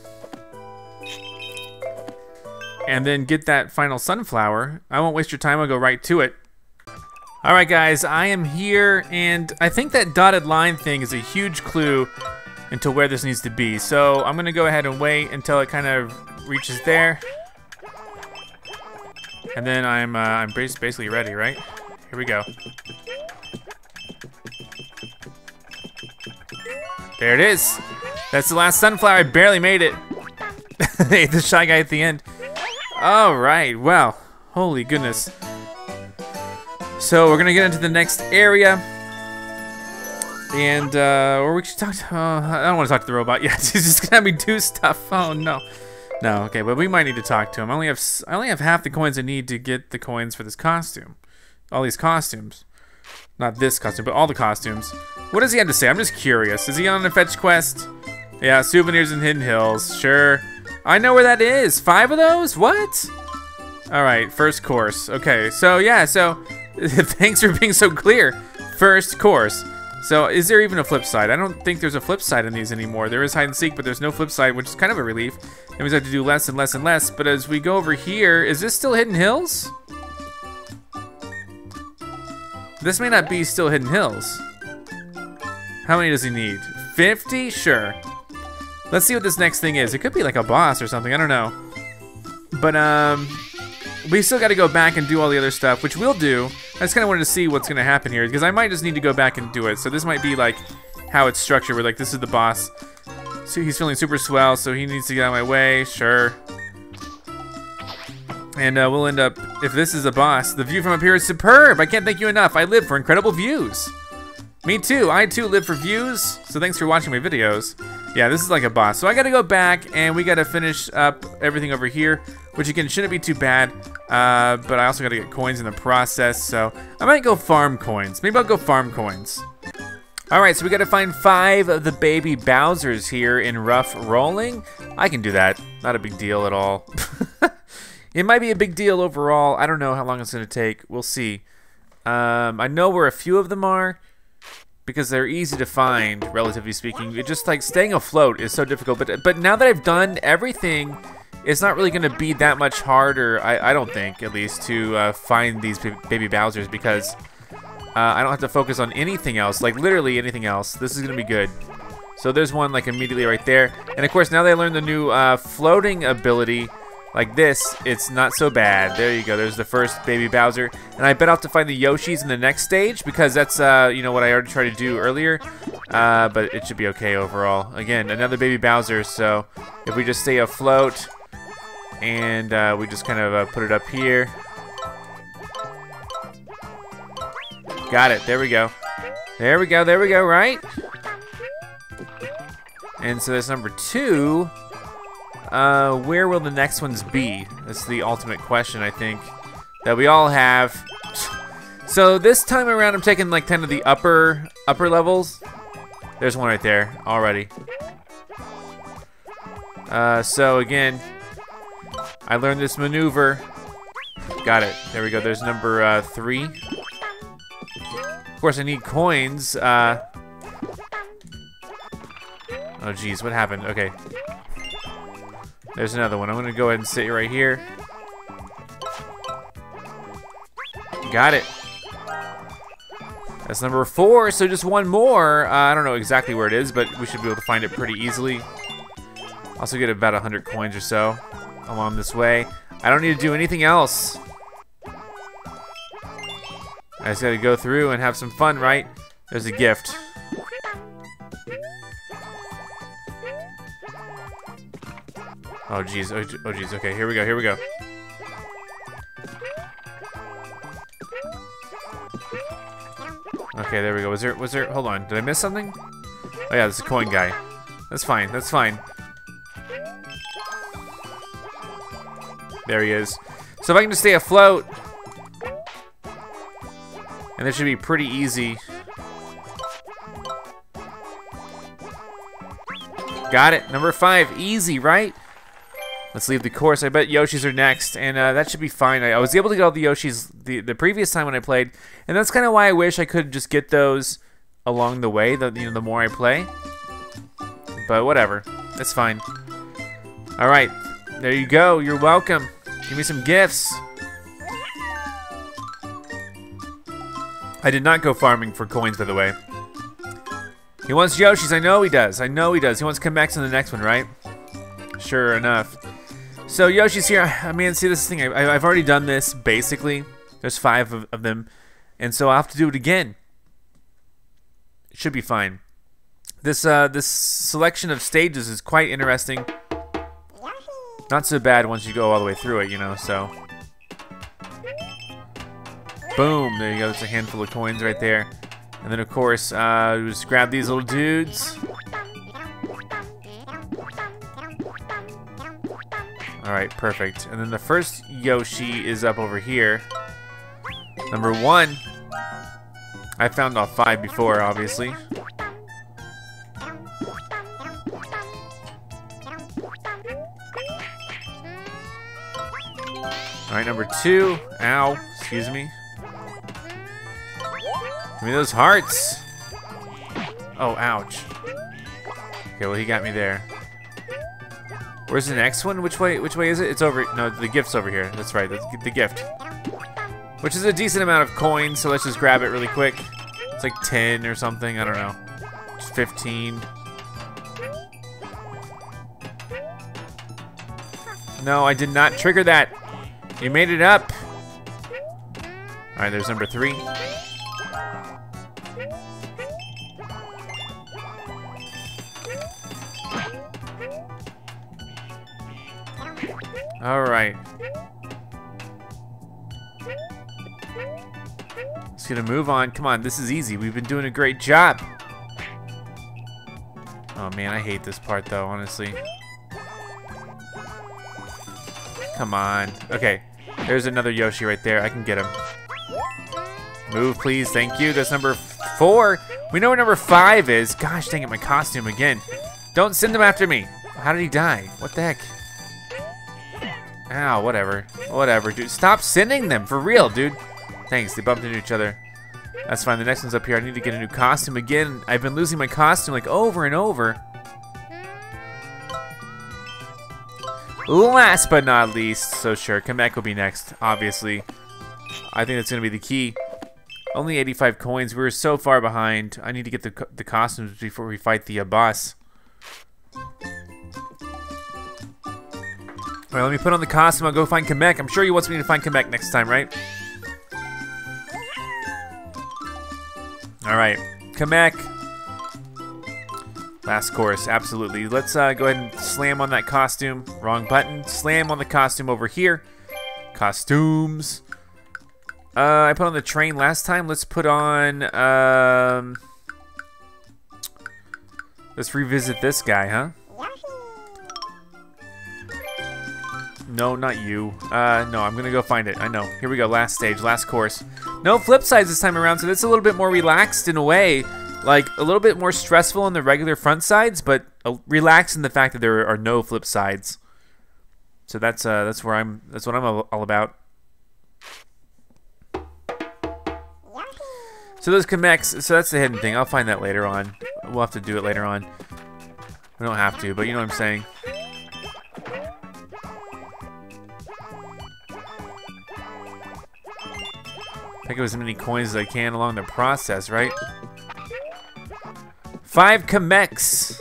And then get that final sunflower. I won't waste your time, I'll go right to it. All right guys, I am here, and I think that dotted line thing is a huge clue into where this needs to be. So I'm gonna go ahead and wait until it kind of reaches there. And then I'm, uh, I'm basically ready, right? Here we go. There it is. That's the last sunflower, I barely made it. Ate the shy guy at the end. All right, wow, holy goodness. So we're gonna get into the next area. And, uh, or we should talk to, uh, I don't wanna talk to the robot yet. He's just gonna have me do stuff, oh no. No, okay, but we might need to talk to him. I only have, I only have half the coins I need to get the coins for this costume. All these costumes. Not this costume, but all the costumes. What does he have to say? I'm just curious. Is he on a fetch quest? Yeah, souvenirs in Hidden Hills, sure. I know where that is. Five of those? What? All right, first course. Okay, so yeah, so thanks for being so clear. First course. So is there even a flip side? I don't think there's a flip side in these anymore. There is hide and seek, but there's no flip side, which is kind of a relief. It means I have to do less and less and less, but as we go over here, is this still Hidden Hills? This may not be still Hidden Hills. How many does he need? fifty? Sure. Let's see what this next thing is. It could be like a boss or something, I don't know. But um, we still gotta go back and do all the other stuff, which we'll do. I just kinda wanted to see what's gonna happen here, because I might just need to go back and do it. So this might be like how it's structured, where like this is the boss. So he's feeling super swell, so he needs to get out of my way, sure. And uh, we'll end up, if this is a boss, the view from up here is superb. I can't thank you enough. I live for incredible views. Me too, I too live for views. So thanks for watching my videos. Yeah, this is like a boss. So I gotta go back and we gotta finish up everything over here, which again, shouldn't be too bad, uh, but I also gotta get coins in the process, so I might go farm coins. Maybe I'll go farm coins. All right, so we gotta find five of the baby Bowsers here in Rough Rolling. I can do that, not a big deal at all. It might be a big deal overall. I don't know how long it's going to take. We'll see. Um, I know where a few of them are because they're easy to find, relatively speaking. It just, like, staying afloat is so difficult. But but now that I've done everything, it's not really going to be that much harder, I, I don't think, at least, to uh, find these Baby Bowsers because uh, I don't have to focus on anything else, like literally anything else. This is going to be good. So there's one, like, immediately right there. And, of course, now that I learned the new uh, floating ability, like this, it's not so bad. There you go. There's the first Baby Bowser. And I bet I'll have to find the Yoshis in the next stage because that's, uh, you know, what I already tried to do earlier. Uh, but it should be okay overall. Again, another Baby Bowser. So if we just stay afloat and uh, we just kind of uh, put it up here. Got it. There we go. There we go. There we go, right? And so that's number two. Uh, where will the next ones be? That's the ultimate question, I think, that we all have. So this time around, I'm taking like ten of the upper upper levels. There's one right there already. Uh, so again, I learned this maneuver. Got it. There we go. There's number uh, three. Of course, I need coins. Uh, oh, geez, what happened? Okay. There's another one. I'm going to go ahead and sit right here. Got it. That's number four, so just one more. Uh, I don't know exactly where it is, but we should be able to find it pretty easily. Also get about one hundred coins or so along this way. I don't need to do anything else. I just got to go through and have some fun, right? There's a gift. Oh geez, oh, oh geez, okay, here we go, here we go. Okay, there we go, was there, was there, hold on, did I miss something? Oh yeah, there's a coin guy. That's fine, that's fine. There he is. So if I can just stay afloat, and this should be pretty easy. Got it, number five, easy, right? Let's leave the course. I bet Yoshis are next, and uh, that should be fine. I, I was able to get all the Yoshis the, the previous time when I played, and that's kind of why I wish I could just get those along the way, the, you know, the more I play. But whatever. That's fine. All right. There you go. You're welcome. Give me some gifts. I did not go farming for coins, by the way. He wants Yoshis. I know he does. I know he does. He wants Kameks in the next one, right? Sure enough. So Yoshi's here. I mean, see, this thing, I, I've already done this, basically. There's five of, of them, and so I'll have to do it again. It should be fine. This uh, this selection of stages is quite interesting. Not so bad once you go all the way through it, you know, so. Boom, there you go, there's a handful of coins right there. And then, of course, uh, we just grab these little dudes. All right, perfect. And then the first Yoshi is up over here. Number one. I found all five before, obviously. All right, number two. Ow, excuse me. Give me those hearts. Oh, ouch. Okay, well, he got me there. Where's the next one? Which way? Which way is it? It's over. No, the gift's over here. That's right. That's the gift, which is a decent amount of coins. So let's just grab it really quick. It's like ten or something. I don't know. It's fifteen. No, I did not trigger that. You made it up. All right. There's number three. All right. Just gonna move on. Come on, this is easy. We've been doing a great job. Oh man, I hate this part though, honestly. Come on. Okay, there's another Yoshi right there. I can get him. Move, please. Thank you. That's number four. We know where number five is. Gosh dang it, my costume again. Don't send them after me. How did he die? What the heck? Ow, whatever. Whatever, dude. Stop sending them, for real, dude. Thanks, they bumped into each other. That's fine, the next one's up here. I need to get a new costume again. I've been losing my costume, like, over and over. Last but not least, so sure, Kamek will be next, obviously. I think that's going to be the key. Only eighty-five coins. We were so far behind. I need to get the, the costumes before we fight the uh, boss. All right, let me put on the costume. I'll go find Kamek. I'm sure he wants me to find Kamek next time, right? All right, Kamek. Last course, absolutely. Let's uh, go ahead and slam on that costume. Wrong button. Slam on the costume over here. Costumes. Uh, I put on the train last time. Let's put on, um, let's revisit this guy, huh? No, not you. Uh, no, I'm gonna go find it. I know. Here we go, last stage, last course. No flip sides this time around, so that's a little bit more relaxed in a way. Like, a little bit more stressful on the regular front sides, but relaxed in the fact that there are no flip sides. So that's, uh, that's where I'm, that's what I'm all about. So those Kameks, so that's the hidden thing. I'll find that later on. We'll have to do it later on. We don't have to, but you know what I'm saying. Pick up as many coins as I can along the process, right? Five Kameks!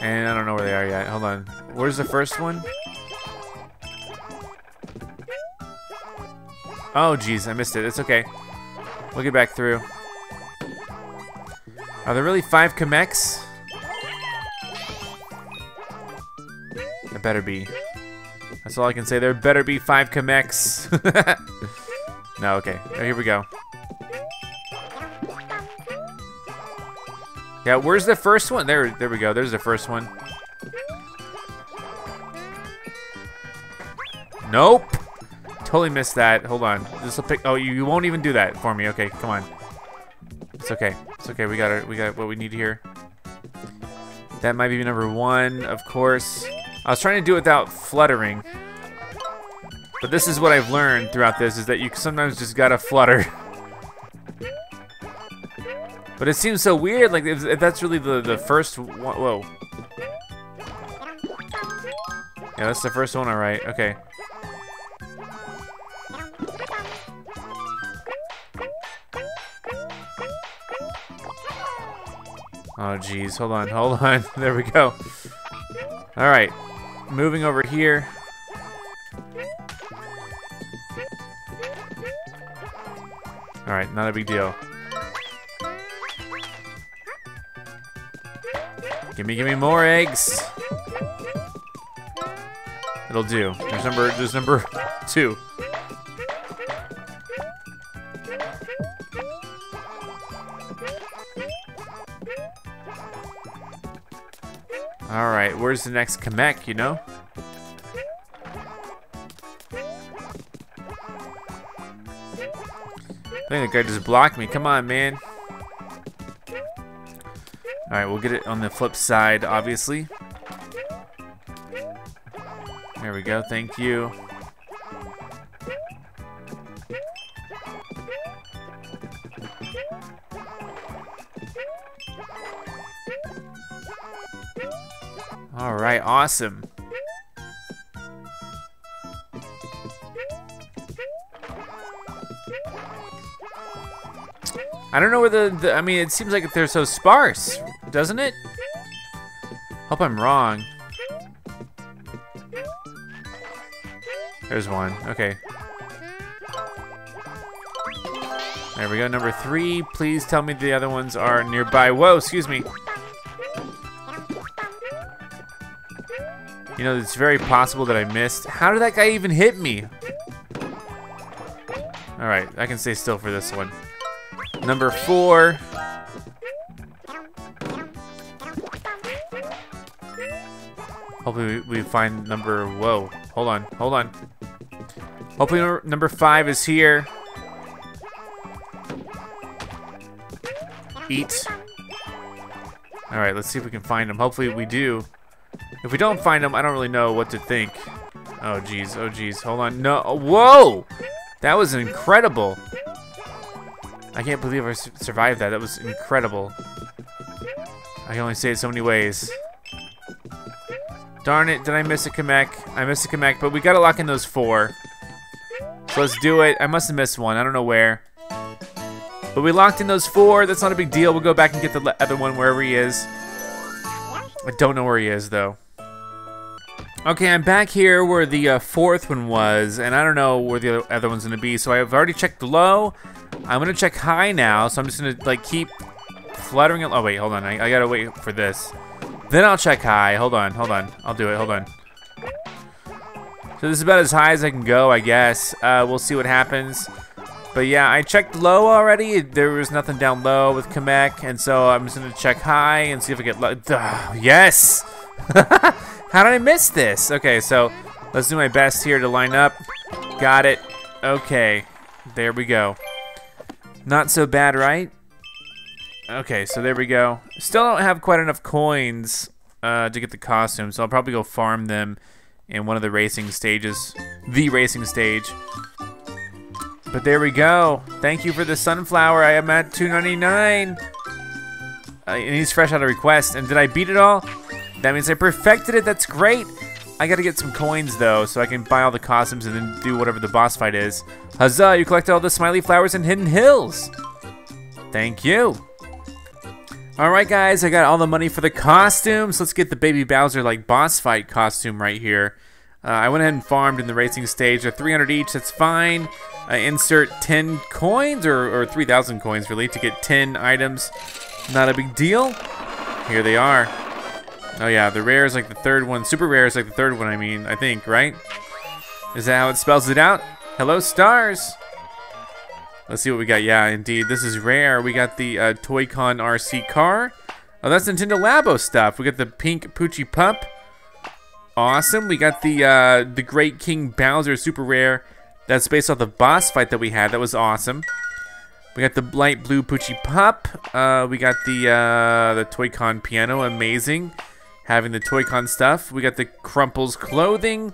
And I don't know where they are yet. Hold on. Where's the first one? Oh, geez, I missed it. It's okay. We'll get back through. Are there really five Kameks? There better be. That's all I can say. There better be five Kameks. No, okay. Oh, here we go. Yeah, where's the first one? There, there we go. There's the first one. Nope. Totally missed that. Hold on. This will pick. Oh, you, you won't even do that for me. Okay, come on. It's okay. It's okay. We got our, we got what we need here. That might be number one, of course. I was trying to do it without fluttering, but this is what I've learned throughout this: is that you sometimes just gotta flutter. But it seems so weird. Like if, if that's really the the first one. Whoa. Yeah, that's the first one. All right. Okay. Oh geez, hold on, hold on. There we go. All right, moving over here. All right, not a big deal. Give me, give me more eggs. It'll do. There's number, there's number two. All right, where's the next Kamek, you know? I think that guy just blocked me. Come on, man. All right, we'll get it on the flip side, obviously. There we go, thank you. All right, awesome. I don't know where the, the, I mean, it seems like they're so sparse, doesn't it? Hope I'm wrong. There's one, okay. There we go, number three. Please tell me the other ones are nearby. Whoa, excuse me. You know, it's very possible that I missed. How did that guy even hit me? All right, I can stay still for this one. Number four. Hopefully we find number, whoa. Hold on, hold on. Hopefully number five is here. Eat. All right, let's see if we can find him. Hopefully we do. If we don't find him, I don't really know what to think. Oh geez, oh geez, hold on, no, whoa! That was incredible. I can't believe I survived that, that was incredible. I can only say it so many ways. Darn it, did I miss a Kamek? I missed a Kamek, but we gotta lock in those four. So let's do it, I must have missed one, I don't know where. But we locked in those four, that's not a big deal, we'll go back and get the other one wherever he is. I don't know where he is though. Okay, I'm back here where the uh, fourth one was, and I don't know where the other, other one's gonna be, so I've already checked low. I'm gonna check high now, so I'm just gonna like keep fluttering it. Oh wait, hold on, I, I gotta wait for this. Then I'll check high, hold on, hold on, I'll do it, hold on. So this is about as high as I can go, I guess. Uh, we'll see what happens. But yeah, I checked low already, there was nothing down low with Kamek, and so I'm just gonna check high and see if I get low. Ugh, yes! How did I miss this? Okay, so let's do my best here to line up. Got it. Okay, there we go. Not so bad, right? Okay, so there we go. Still don't have quite enough coins uh, to get the costume, so I'll probably go farm them in one of the racing stages, the racing stage. But there we go. Thank you for the sunflower. I am at two ninety-nine. Uh, and he's fresh out of request. And did I beat it all? That means I perfected it, that's great. I gotta get some coins though, so I can buy all the costumes and then do whatever the boss fight is. Huzzah, you collected all the smiley flowers in Hidden Hills. Thank you. All right guys, I got all the money for the costumes. Let's get the Baby Bowser like boss fight costume right here. Uh, I went ahead and farmed in the racing stage. They're three hundred each, that's fine. I insert ten coins or, or three thousand coins really to get ten items. Not a big deal. Here they are. Oh yeah, the rare is like the third one. Super rare is like the third one, I mean, I think, right? Is that how it spells it out? Hello, stars! Let's see what we got. Yeah, indeed, this is rare. We got the uh, Toy-Con R C car. Oh, that's Nintendo Labo stuff. We got the pink Poochy pup. Awesome. We got the, uh, the Great King Bowser super rare. That's based off the boss fight that we had. That was awesome. We got the light blue Poochy pup. Uh, we got the, uh, the Toy-Con piano. Amazing. Having the Toy-Con stuff. We got the Crumples clothing.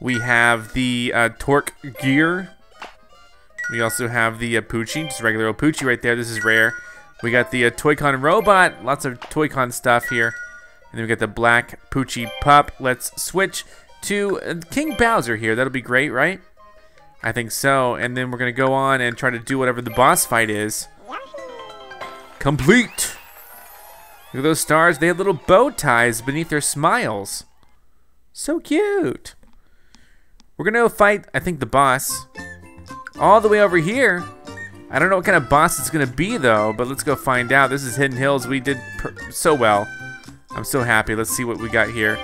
We have the uh, Torque gear. We also have the uh, Poochy, just regular old Poochy right there. This is rare. We got the uh, Toy-Con robot. Lots of Toy-Con stuff here. And then we got the black Poochy pup. Let's switch to uh, King Bowser here. That'll be great, right? I think so. And then we're gonna go on and try to do whatever the boss fight is. Complete. Look at those stars, they had little bow ties beneath their smiles. So cute. We're gonna go fight, I think, the boss. All the way over here. I don't know what kind of boss it's gonna be though, but let's go find out. This is Hidden Hills, we did per so well. I'm so happy, let's see what we got here.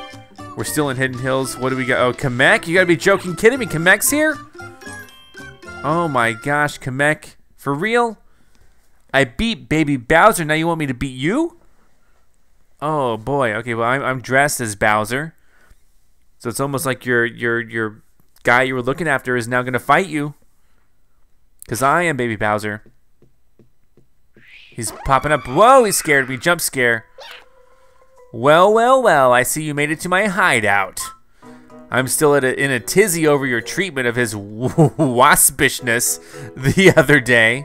We're still in Hidden Hills, what do we got? Oh, Kamek, you gotta be joking, kidding me, Kamek's here? Oh my gosh, Kamek, for real? I beat Baby Bowser, now you want me to beat you? Oh boy, okay, well I'm, I'm dressed as Bowser. So it's almost like your your your guy you were looking after is now gonna fight you. Cause I am Baby Bowser. He's popping up, whoa, he scared me, jump scare. Well, well, well, I see you made it to my hideout. I'm still at a, in a tizzy over your treatment of his waspishness the other day.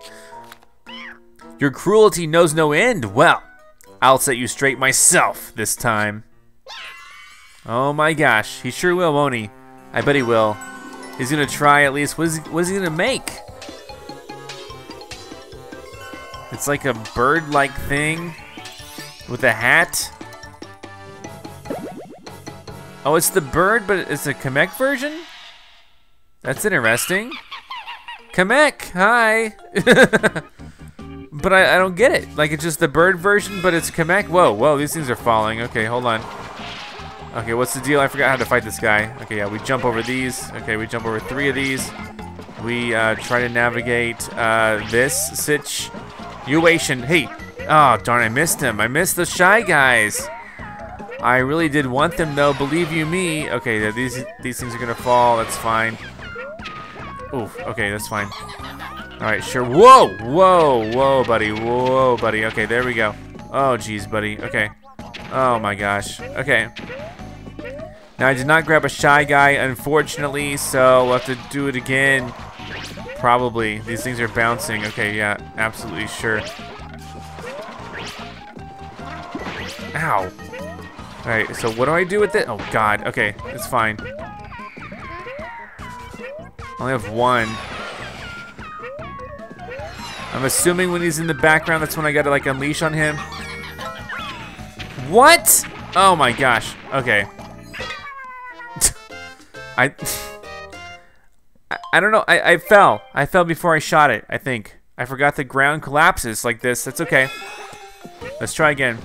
Your cruelty knows no end, well. I'll set you straight myself this time. Oh my gosh, he sure will, won't he? I bet he will. He's gonna try at least. What is he, what is he gonna make? It's like a bird-like thing with a hat. Oh, it's the bird, but it's a Kamek version? That's interesting. Kamek, hi. But I, I don't get it. Like, it's just the bird version, but it's Kamek. Whoa, whoa, these things are falling. Okay, hold on. Okay, what's the deal? I forgot how to fight this guy. Okay, yeah, we jump over these. Okay, we jump over three of these. We uh, try to navigate uh, this situation. Hey, oh, darn, I missed him. I missed the shy guys. I really did want them, though, believe you me. Okay, these, these things are gonna fall. That's fine. Oof, okay, that's fine. All right, sure. Whoa, whoa, whoa, buddy. Whoa, buddy. Okay, there we go. Oh, geez, buddy. Okay. Oh my gosh. Okay. Now I did not grab a Shy Guy, unfortunately, so we'll have to do it again. Probably. These things are bouncing. Okay, yeah, absolutely sure. Ow. Alright, so what do I do with it? Oh god, okay, it's fine. I only have one. I'm assuming when he's in the background, that's when I gotta like unleash on him. What? Oh my gosh, okay. I, I don't know, I, I fell. I fell before I shot it, I think. I forgot the ground collapses like this, that's okay. Let's try again.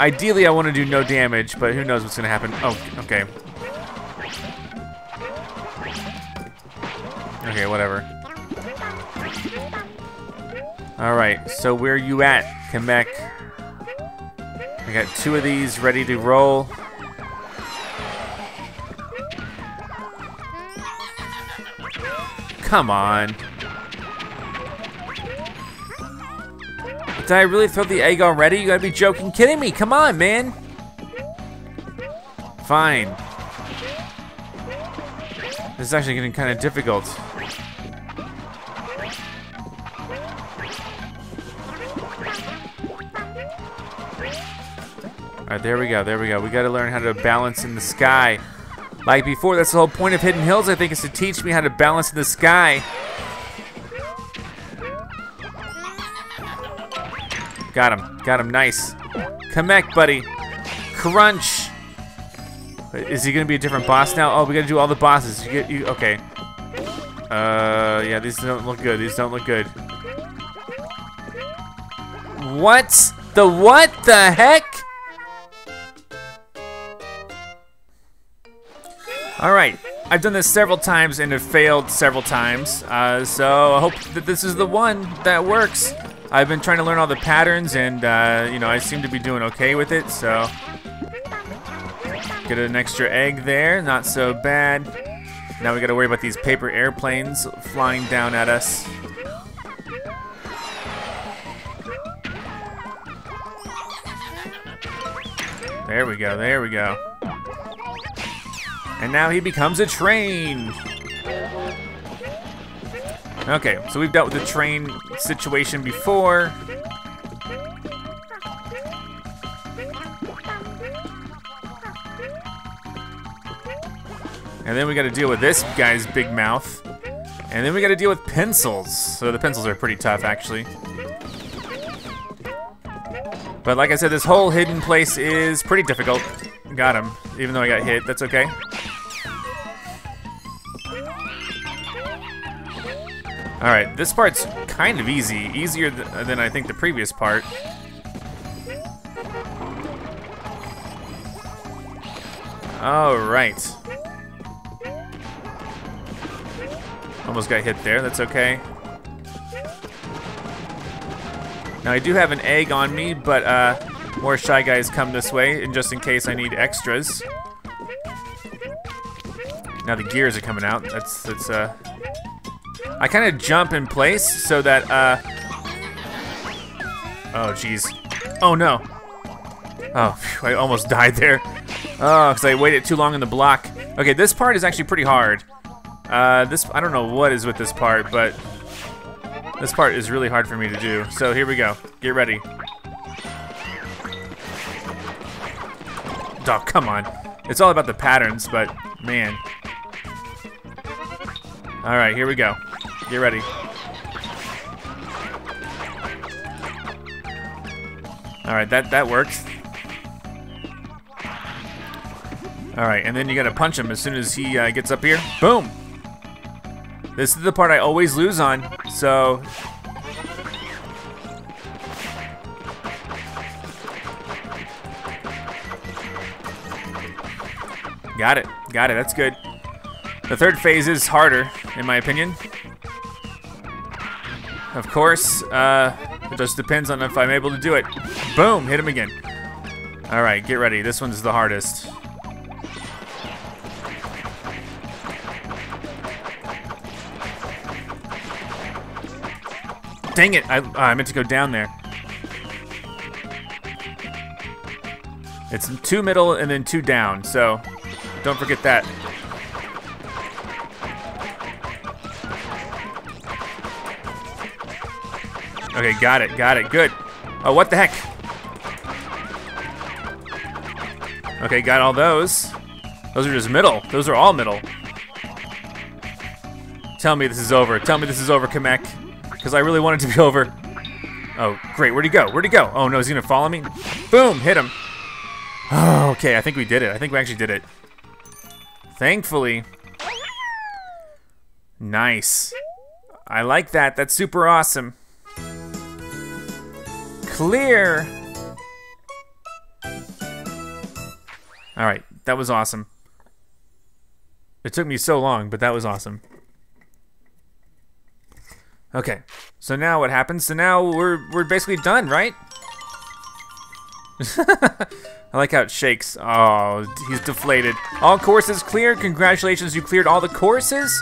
Ideally, I want to do no damage, but who knows what's gonna happen. Oh, okay. Okay, whatever. All right, so where are you at, Kamek? I got two of these ready to roll. Come on. Did I really throw the egg already? You gotta be joking, kidding me. Come on, man. Fine. This is actually getting kind of difficult. All right, there we go, there we go. We gotta learn how to balance in the sky. Like before, that's the whole point of Hidden Hills, I think, is to teach me how to balance in the sky. Got him, got him, nice. Kamek, buddy. Crunch. Is he gonna be a different boss now? Oh, we gotta do all the bosses. You get, you, okay. Uh, yeah, these don't look good, these don't look good. What? The what the heck? All right, I've done this several times and have failed several times. Uh, so I hope that this is the one that works. I've been trying to learn all the patterns, and uh, you know, I seem to be doing okay with it, so. Get an extra egg there, not so bad. Now we gotta worry about these paper airplanes flying down at us. There we go, there we go. And now he becomes a train. Okay, so we've dealt with the train situation before. And then we gotta deal with this guy's big mouth. And then we gotta deal with pencils. So the pencils are pretty tough, actually. But like I said, this whole hidden place is pretty difficult. Got him, even though I got hit, that's okay. All right, this part's kind of easy, easier th than I think the previous part. All right. Almost got hit there, that's okay. Now I do have an egg on me, but uh, more Shy Guys come this way, and just in case I need extras. Now the gears are coming out, that's, that's uh, I kind of jump in place so that, uh, oh jeez, oh no. Oh, phew, I almost died there. Oh, because I waited too long in the block. Okay, this part is actually pretty hard. Uh, this, I don't know what is with this part, but this part is really hard for me to do. So here we go, get ready. Oh, come on. It's all about the patterns, but man. All right, here we go. Get ready. All right, that, that works. All right, and then you gotta punch him as soon as he uh, gets up here. Boom! This is the part I always lose on, so. Got it, got it, that's good. The third phase is harder, in my opinion. Of course, uh, it just depends on if I'm able to do it. Boom, hit him again. All right, get ready. This one's the hardest. Dang it, I, uh, I meant to go down there. It's two middle and then two down, so don't forget that. Okay, got it, got it, good. Oh, what the heck? Okay, got all those. Those are just middle, those are all middle. Tell me this is over, tell me this is over, Kamek. Because I really want it to be over. Oh, great, where'd he go, where'd he go? Oh no, is he gonna follow me? Boom, hit him. Oh, okay, I think we did it, I think we actually did it. Thankfully. Nice. I like that, that's super awesome. Clear. All right, that was awesome. It took me so long, but that was awesome. Okay, so now what happens? So now we're we're basically done, right? I like how it shakes. Oh, he's deflated. All courses cleared. Congratulations, you cleared all the courses.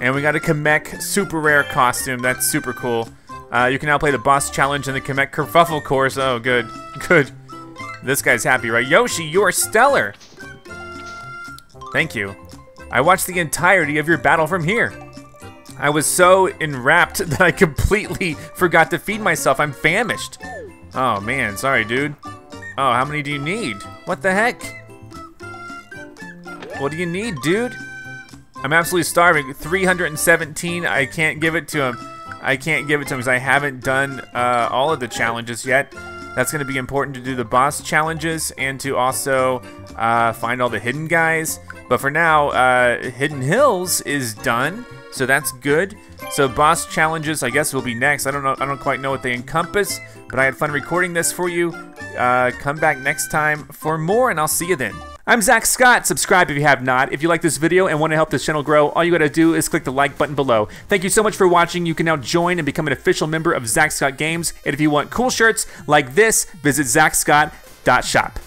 And we got a Kamek super rare costume. That's super cool. Uh, you can now play the boss challenge in the Kamek Kerfuffle course. Oh, good, good. This guy's happy, right? Yoshi, you are stellar. Thank you. I watched the entirety of your battle from here. I was so enwrapped that I completely forgot to feed myself. I'm famished. Oh man, sorry dude. Oh, how many do you need? What the heck? What do you need, dude? I'm absolutely starving. three hundred seventeen, I can't give it to him. I can't give it to him because I haven't done uh, all of the challenges yet. That's gonna be important to do the boss challenges and to also uh, find all the hidden guys. But for now, uh, Hidden Hills is done, so that's good. So boss challenges, I guess, will be next. I don't know. I don't quite know what they encompass, but I had fun recording this for you. Uh, come back next time for more, and I'll see you then. I'm Zack Scott. Subscribe if you have not. If you like this video and want to help this channel grow, all you gotta do is click the like button below. Thank you so much for watching. You can now join and become an official member of Zack Scott Games. And if you want cool shirts like this, visit zack scott dot shop.